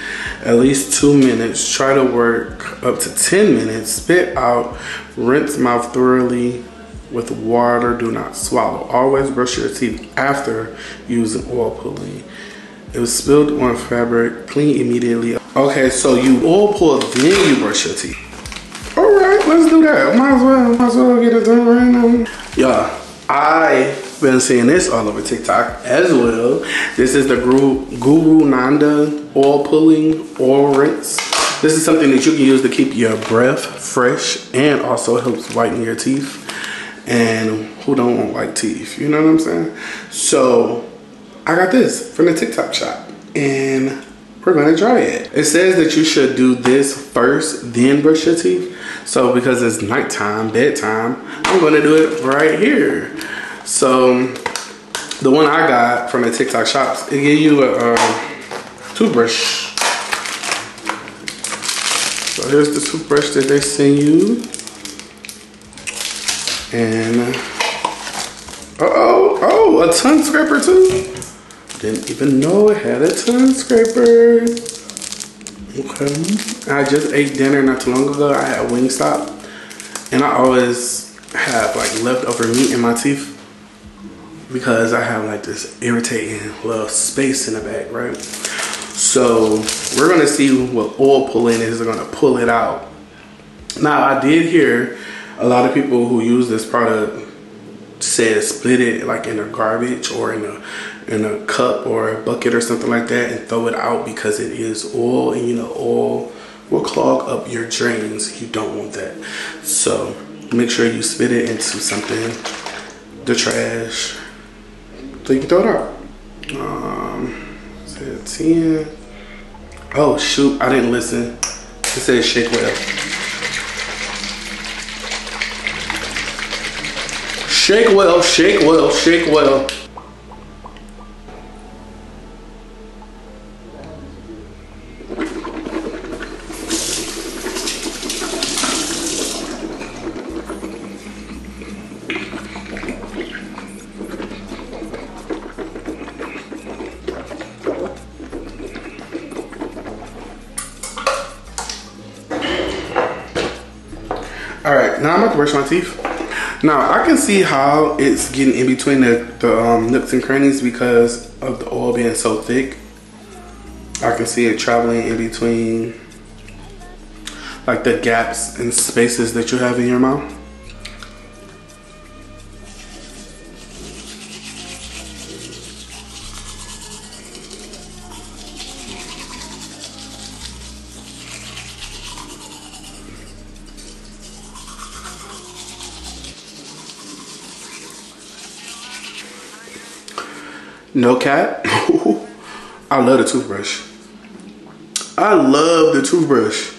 At least two minutes. Try to work up to ten minutes. Spit out. Rinse mouth thoroughly with water. Do not swallow. Always brush your teeth after using oil pulling. It was spilled on fabric. Clean immediately. Okay, so you oil pull, then you brush your teeth. All right, let's do that. Might as well. Might as well get it done right now. Yeah, I. Been seeing this all over TikTok as well. This is the Guru, Guru Nanda Oil Pulling Oil Rinse. This is something that you can use to keep your breath fresh and also helps whiten your teeth. And who don't want white teeth? You know what I'm saying? So I got this from the TikTok shop and we're gonna try it. It says that you should do this first, then brush your teeth. So because it's nighttime, bedtime, I'm gonna do it right here. So the one I got from the TikTok shops, it gave you a um, toothbrush. So here's the toothbrush that they send you. And, uh-oh, oh, a tongue scraper too. Didn't even know it had a tongue scraper. Okay. I just ate dinner not too long ago. I had Wingstop. And I always have like leftover meat in my teeth, because I have like this irritating little space in the back, right? So we're gonna see what oil pulling is. We're gonna pull it out. Now I did hear a lot of people who use this product said split it like in the garbage or in the in a cup or a bucket or something like that and throw it out because it is oil, and you know oil will clog up your drains. You don't want that. So make sure you spit it into something, the trash, so you can throw it out. Um, it said ten. Oh shoot, I didn't listen. It said shake well. Shake well, shake well, shake well. My teeth. Now I can see how it's getting in between the, the um, nooks and crannies because of the oil being so thick. I can see it traveling in between like the gaps and spaces that you have in your mouth. No cap. I love the toothbrush. I love the toothbrush.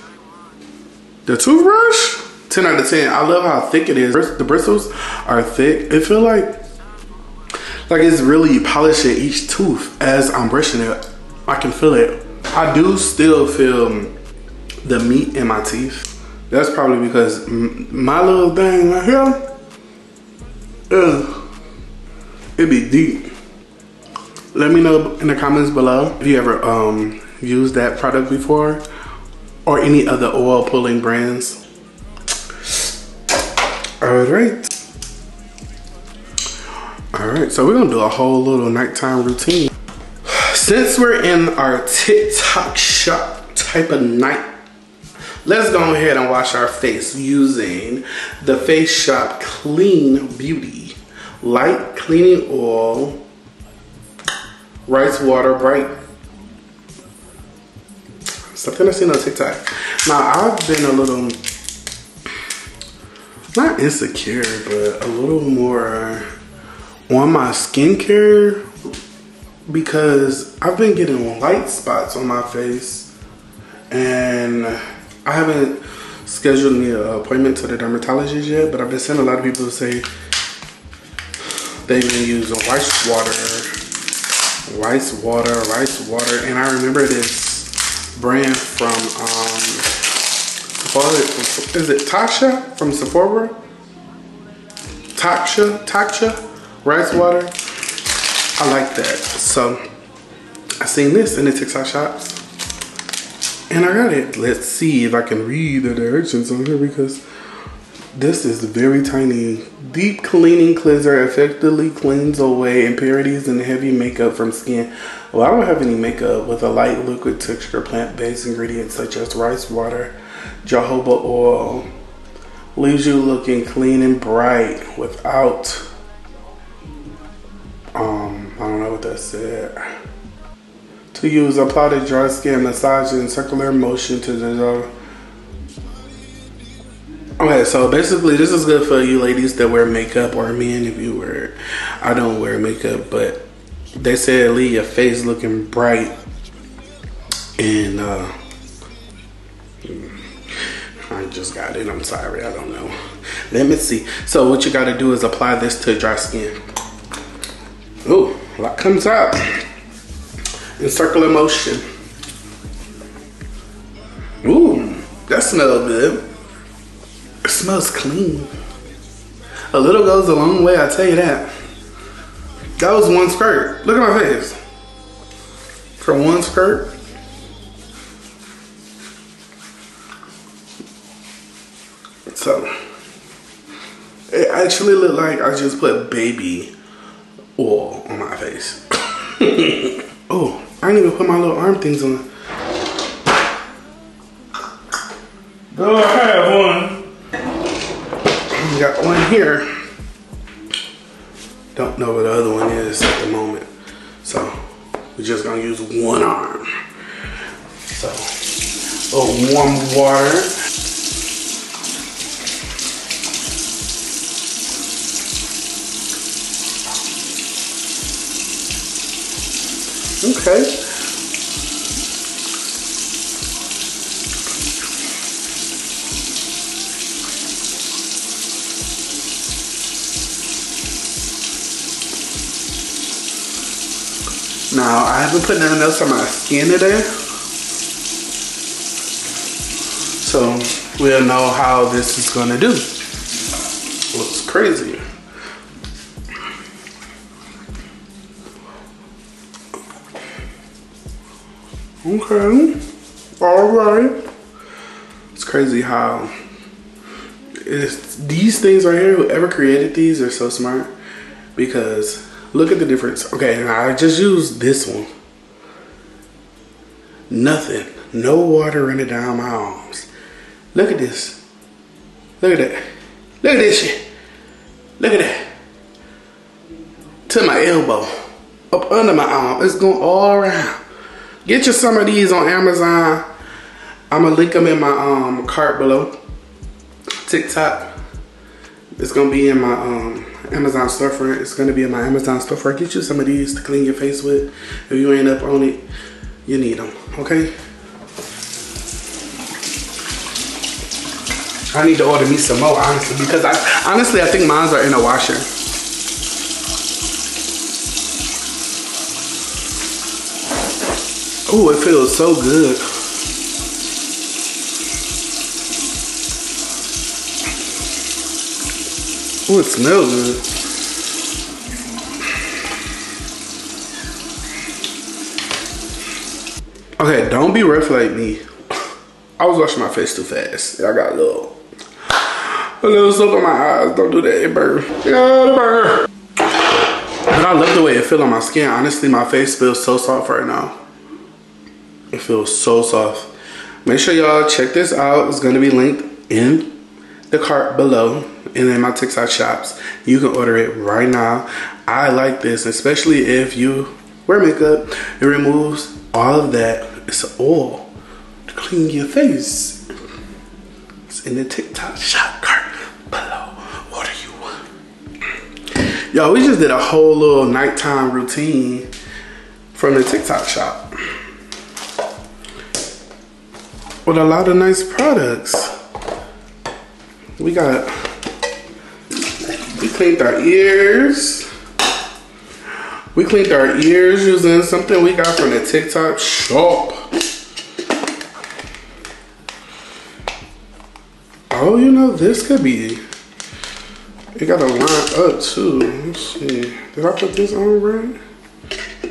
The toothbrush? ten out of ten. I love how thick it is. The bristles are thick. It feel like, like it's really polishing each tooth as I'm brushing it. I can feel it. I do still feel the meat in my teeth. That's probably because my little thing right here, ugh, it be deep. Let me know in the comments below if you ever um, used that product before or any other oil pulling brands. All right. All right, so we're gonna do a whole little nighttime routine. Since we're in our TikTok shop type of night, let's go ahead and wash our face using the Face Shop Clean Beauty Light Cleaning Oil. Rice Water Bright. Something I've seen on TikTok. Now, I've been a little, not insecure, but a little more on my skincare because I've been getting light spots on my face and I haven't scheduled me an appointment to the dermatologist yet, but I've been seeing a lot of people say they've been using rice water. Rice water, rice water, and I remember this brand from, um, is it Tatcha from Sephora? Tatcha, Tatcha, rice water. I like that. So I seen this in the TikTok shops, and I got it. Let's see if I can read the directions on here because this is very tiny. Deep cleaning cleanser effectively cleans away impurities and heavy makeup from skin. Well, I don't have any makeup with a light liquid texture, plant-based ingredients such as rice water, jojoba oil. Leaves you looking clean and bright without, um, I don't know what that said. To use, apply to dry skin, massage in circular motion to dissolve. Okay, so basically this is good for you ladies that wear makeup, or men if you wear, I don't wear makeup, but they said leave your face looking bright and uh, I just got it, I'm sorry, I don't know. Let me see. So what you gotta do is apply this to dry skin. Ooh, a lot comes out in circular motion. Ooh, that smells good. It smells clean. A little goes a long way, I tell you that. That was one squirt. Look at my face. For one squirt. So, it actually looked like I just put baby oil on my face. Oh, I didn't even put my little arm things on. Go, I have one. Got one here. Don't know where the other one is at the moment. We're just gonna use one arm. So, a little warm water. Okay. Now, I haven't put nothing else on my skin today, so we'll know how this is gonna do. Looks crazy. Okay, all right. It's crazy how it's, these things right here, whoever created these are so smart, because look at the difference. Okay, and I just used this one. Nothing, no water running down my arms. Look at this. Look at that. Look at this shit. Look at that. To my elbow, up under my arm. It's going all around. Get you some of these on Amazon. I'm gonna link them in my um, cart below. TikTok. It's gonna be in my um, Amazon store for it. It's gonna be in my Amazon store for it. Get you some of these to clean your face with. If you ain't up on it, you need them, okay? I need to order me some more, honestly, because I, honestly, I think mines are in a washer. Ooh, it feels so good. Ooh, it smells good. Okay, don't be rough like me. I was washing my face too fast. I got a little, a little soap on my eyes. Don't do that, it burns. Yeah, it burns. But I love the way it feels on my skin. Honestly, my face feels so soft right now. It feels so soft. Make sure y'all check this out. It's gonna be linked in the cart below and in my TikTok shops. You can order it right now. I like this, especially if you wear makeup. It removes all of that. It's oil to clean your face. It's in the TikTok shop cart below. What do you want? Y'all, we just did a whole little nighttime routine from the TikTok shop, with a lot of nice products. We got, we cleaned our ears. We cleaned our ears using something we got from the TikTok shop. Oh, you know, this could be, it gotta line up too. Let's see, did I put this on right?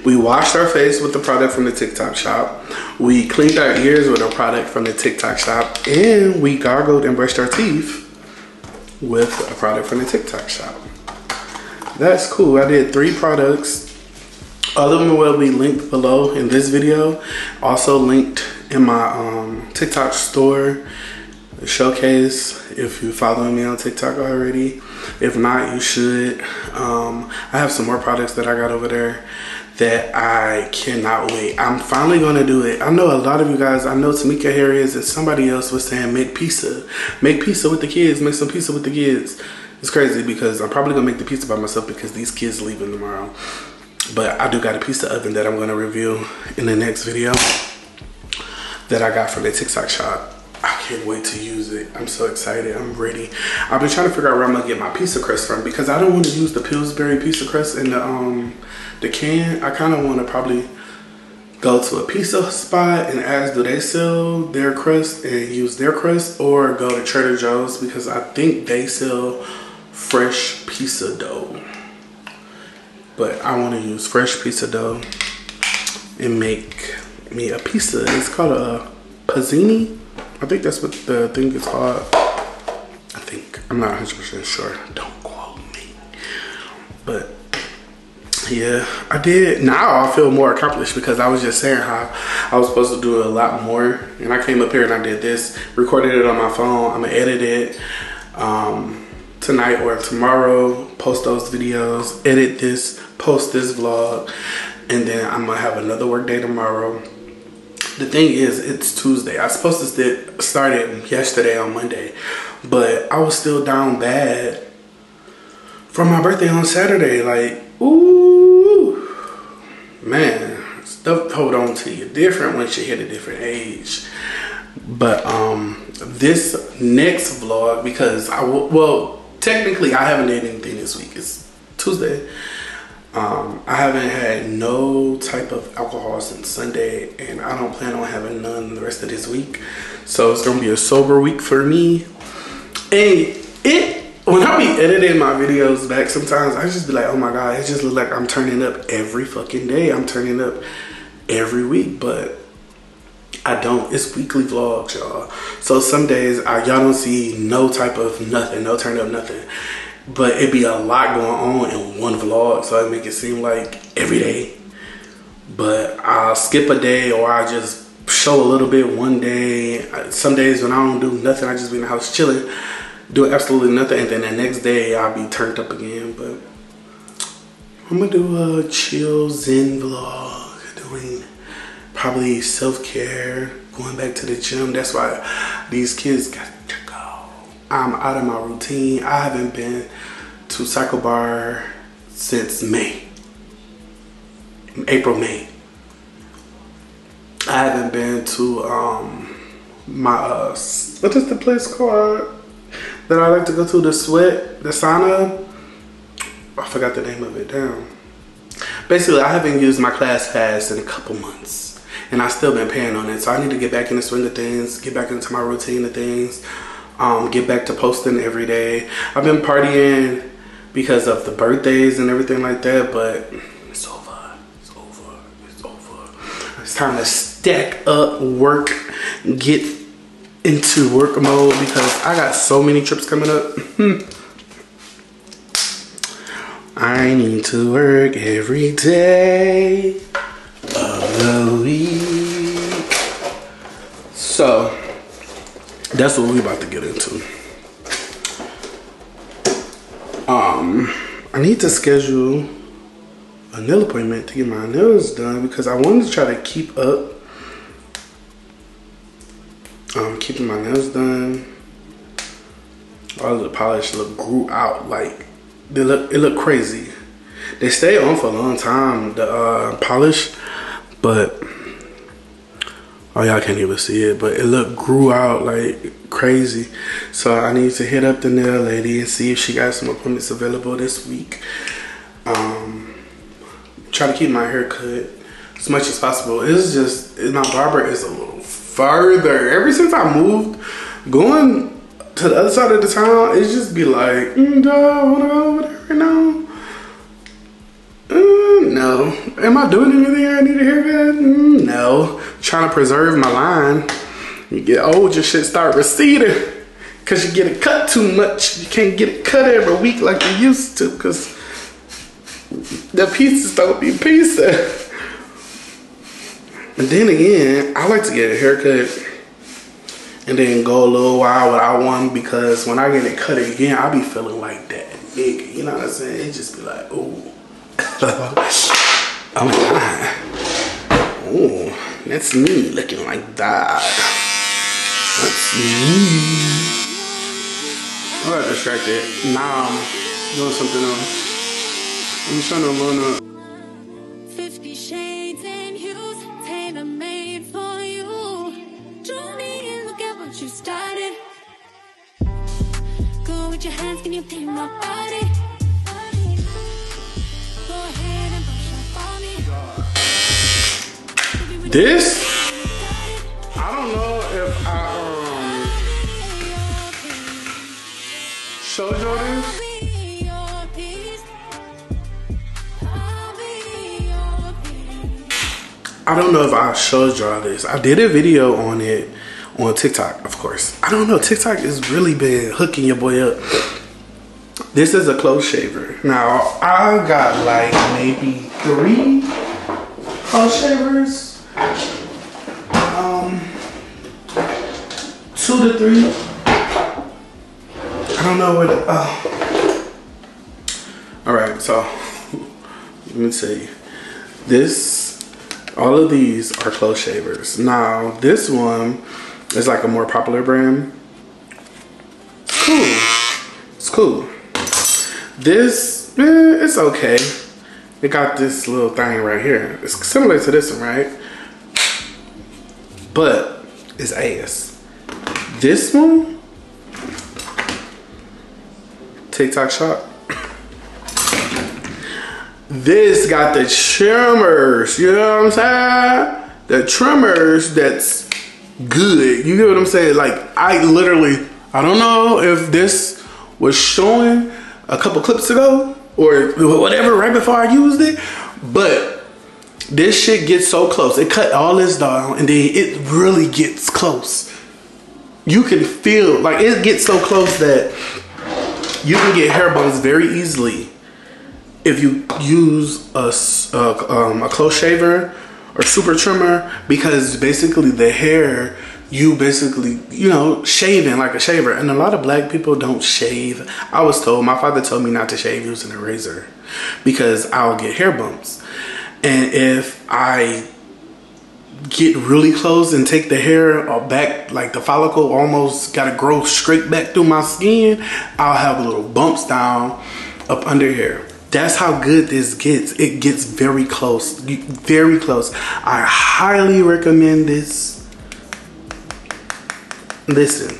We washed our face with the product from the TikTok shop. We cleaned our ears with a product from the TikTok shop. And we gargled and brushed our teeth with a product from the TikTok shop. That's cool. I did three products. All of them will be linked below in this video. Also linked in my um, TikTok store showcase if you're following me on TikTok already. If not, you should. Um, I have some more products that I got over there that I cannot wait. I'm finally gonna do it. I know a lot of you guys, I know Tamika Harris and somebody else was saying make pizza. Make pizza with the kids, make some pizza with the kids. It's crazy because I'm probably gonna make the pizza by myself because these kids leaving tomorrow. But I do got a pizza oven that I'm gonna review in the next video that I got from the TikTok shop. I can't wait to use it. I'm so excited, I'm ready. I've been trying to figure out where I'm gonna get my pizza crust from because I don't wanna use the Pillsbury pizza crust in the, um, the can. I kinda wanna probably go to a pizza spot and ask do they sell their crust and use their crust, or go to Trader Joe's because I think they sell fresh pizza dough. But I wanna use fresh pizza dough and make me a pizza. It's called a pizzini. I think that's what the thing is called. I think, I'm not one hundred percent sure. Don't quote me. But yeah, I did. Now I feel more accomplished because I was just saying how I was supposed to do a lot more. And I came up here and I did this, recorded it on my phone. I'm gonna edit it um, tonight or tomorrow, post those videos, edit this, post this vlog. and then I'm gonna have another work day tomorrow. The thing is, it's Tuesday. I was supposed to st start it yesterday on Monday, but I was still down bad from my birthday on Saturday. Like, ooh, man, stuff hold on to you different once you hit a different age. But um, this next vlog, because I w well, technically I haven't done anything this week. It's Tuesday. Um, I haven't had no type of alcohol since Sunday, and I don't plan on having none the rest of this week. So it's gonna be a sober week for me. And it, when I be editing my videos back sometimes, I just be like, oh my God, it just looks like I'm turning up every fucking day. I'm turning up every week, but I don't. It's weekly vlogs, y'all. So some days y'all don't see no type of nothing, no turn up nothing. But it be a lot going on in one vlog, so I make it seem like every day. But I'll skip a day, or I just show a little bit one day. Some days when I don't do nothing, I just be in the house chilling, do absolutely nothing, and then the next day I'll be turned up again. But I'm gonna do a chill zen vlog, doing probably self-care, going back to the gym. That's why these kids got to go. I'm out of my routine. I haven't been to Cycle Bar since May. April, May. I haven't been to um, my, uh, what is the place called that I like to go to? The Sweat, the sauna. I forgot the name of it, damn. Basically, I haven't used my class pass in a couple months, and I've still been paying on it. So I need to get back in the swing of things, get back into my routine of things, um, get back to posting every day. I've been partying because of the birthdays and everything like that, but it's over, it's over, it's over. It's time to stack up work, get into work mode, because I got so many trips coming up. I need to work every day of the week. So that's what we're about to get into. Um, I need to schedule a nail appointment to get my nails done, because I wanted to try to keep up um, keeping my nails done. All of the polish look grew out like. They look, it looked crazy. They stayed on for a long time, the uh, polish, but oh, y'all can't even see it, but it looked grew out like crazy. So I need to hit up the nail lady and see if she got some appointments available this week. Um, try to keep my hair cut as much as possible. It's just, my barber is a little further. Ever since I moved, going to the other side of the town, it just be like, mm, do I wanna go over there right now? Mm, no. Am I doing anything? I need a haircut? Mm, no. Trying to preserve my line. You get old, your shit start receding, cause you get it cut too much. You can't get it cut every week like you used to, cause the pieces don't be piecing. But then again, I like to get a haircut and then go a little while without one, because when I get it cut again, I be feeling like that nigga. You know what I'm saying? It just be like, ooh, I'm fine. Ooh, that's me looking like that. That's me. I got distracted. Now I'm doing something else. I'm trying to learn up. Your hands, can you clean my body? Go ahead and push up on me. This? I don't know if I um showed y'all this. I don't know if I showed y'all this. I did a video on it. On TikTok, of course. I don't know, TikTok has really been hooking your boy up. This is a close shaver. Now, I got like maybe three close shavers. Um, two to three. I don't know what, oh. All right, so let me tell you. This, all of these are clothes shavers. Now, this one is like a more popular brand. It's cool. It's cool. This, eh, it's okay. It got this little thing right here. It's similar to this one, right? But it's ass. This one, TikTok Shop. This got the trimmers, you know what I'm saying? The trimmers that's good. You get what I'm saying? Like, I literally, I don't know if this was showing a couple clips ago or whatever right before I used it, but this shit gets so close. It cut all this down and then it really gets close. You can feel, like, it gets so close that you can get hair bones very easily if you use a, a, um, a close shaver or super trimmer, because basically the hair, you basically, you know, shaving like a shaver. And a lot of black people don't shave. I was told, my father told me not to shave using a razor because I'll get hair bumps. And if I get really close and take the hair back, like the follicle almost gotta grow straight back through my skin, I'll have little bumps down up under here. That's how good this gets. It gets very close, very close. I highly recommend this. Listen,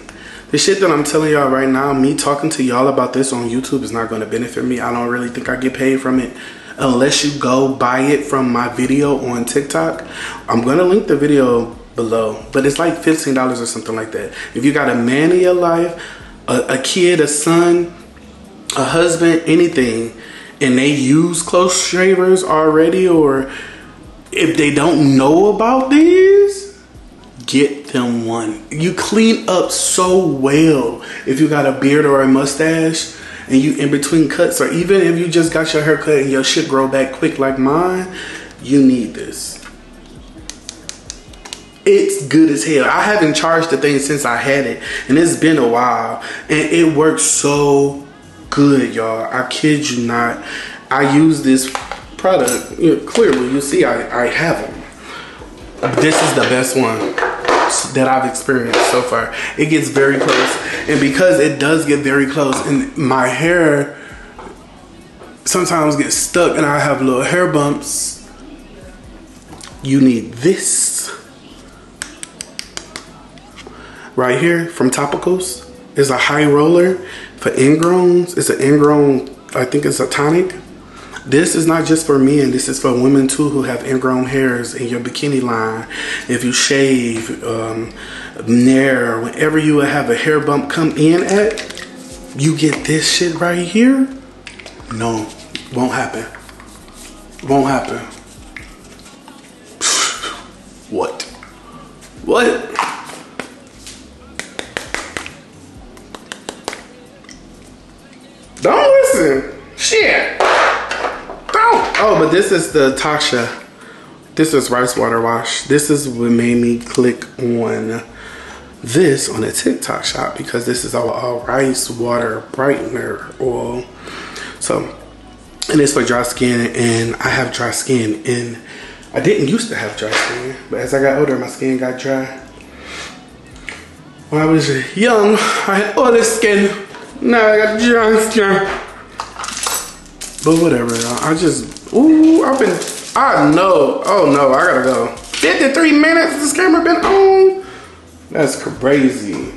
the shit that I'm telling y'all right now, me talking to y'all about this on YouTube is not gonna benefit me. I don't really think I get paid from it unless you go buy it from my video on TikTok. I'm gonna link the video below, but it's like fifteen dollars or something like that. If you got a man in your life, a, a kid, a son, a husband, anything, and they use close shavers already, or if they don't know about these, get them one. You clean up so well. If you got a beard or a mustache and you in between cuts, or even if you just got your hair cut and your shit grow back quick like mine, you need this. It's good as hell. I haven't charged the thing since I had it, and it's been a while, and it works so good, y'all. I kid you not. I use this product, you know, clearly you see I, I have them. This is the best one that I've experienced so far. It gets very close, and because it does get very close and my hair sometimes gets stuck and I have little hair bumps, you need this right here from Topicals. It's a high roller for ingrowns. It's an ingrown, I think it's a tonic. This is not just for men. This is for women too who have ingrown hairs in your bikini line. If you shave, um, nair, whenever you have a hair bump come in at, you get this shit right here. No, won't happen. Won't happen. What? What? Don't listen. Shit. Don't. Oh, but this is the Tatcha. This is rice water wash. This is what made me click on this on a TikTok shop, because this is all, all rice water brightener oil. So, and it's for dry skin, and I have dry skin, and I didn't used to have dry skin, but as I got older, my skin got dry. When I was young, I had all this skin. Nah, I got junk. But whatever, I just, ooh, I've been, I know. Oh no, I gotta go. fifty-three minutes this camera been on? That's crazy.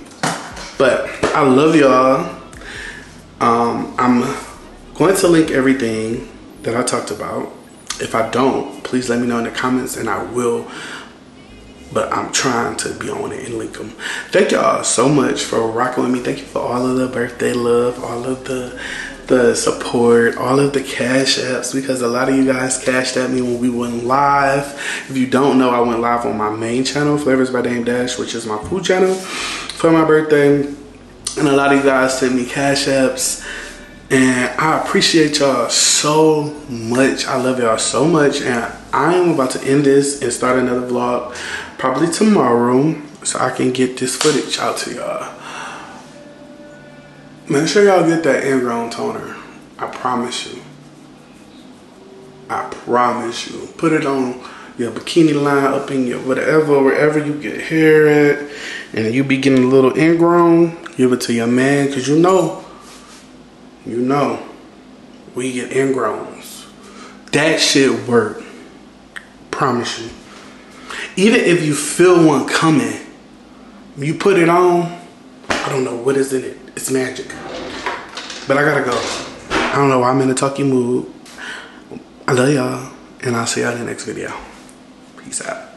But I love y'all. Um, I'm going to link everything that I talked about. If I don't, please let me know in the comments and I will. But I'm trying to be on it and link them. Thank y'all so much for rocking with me. Thank you for all of the birthday love, all of the the support, all of the cash apps, because a lot of you guys cashed at me when we went live. If you don't know, I went live on my main channel, Flavors by Dame Dash, which is my food channel, for my birthday. And a lot of you guys sent me cash apps. And I appreciate y'all so much. I love y'all so much. And I am about to end this and start another vlog probably tomorrow, so I can get this footage out to y'all. Make sure y'all get that ingrown toner. I promise you. I promise you. Put it on your bikini line, up in your whatever, wherever you get hair at, and you be getting a little ingrown, give it to your man, cause you know, you know, we get ingrowns. That shit work. Promise you. Even if you feel one coming, you put it on, I don't know what is in it. It's magic. But I gotta go. I don't know why I'm in a talky mood. I love y'all, and I'll see y'all in the next video. Peace out.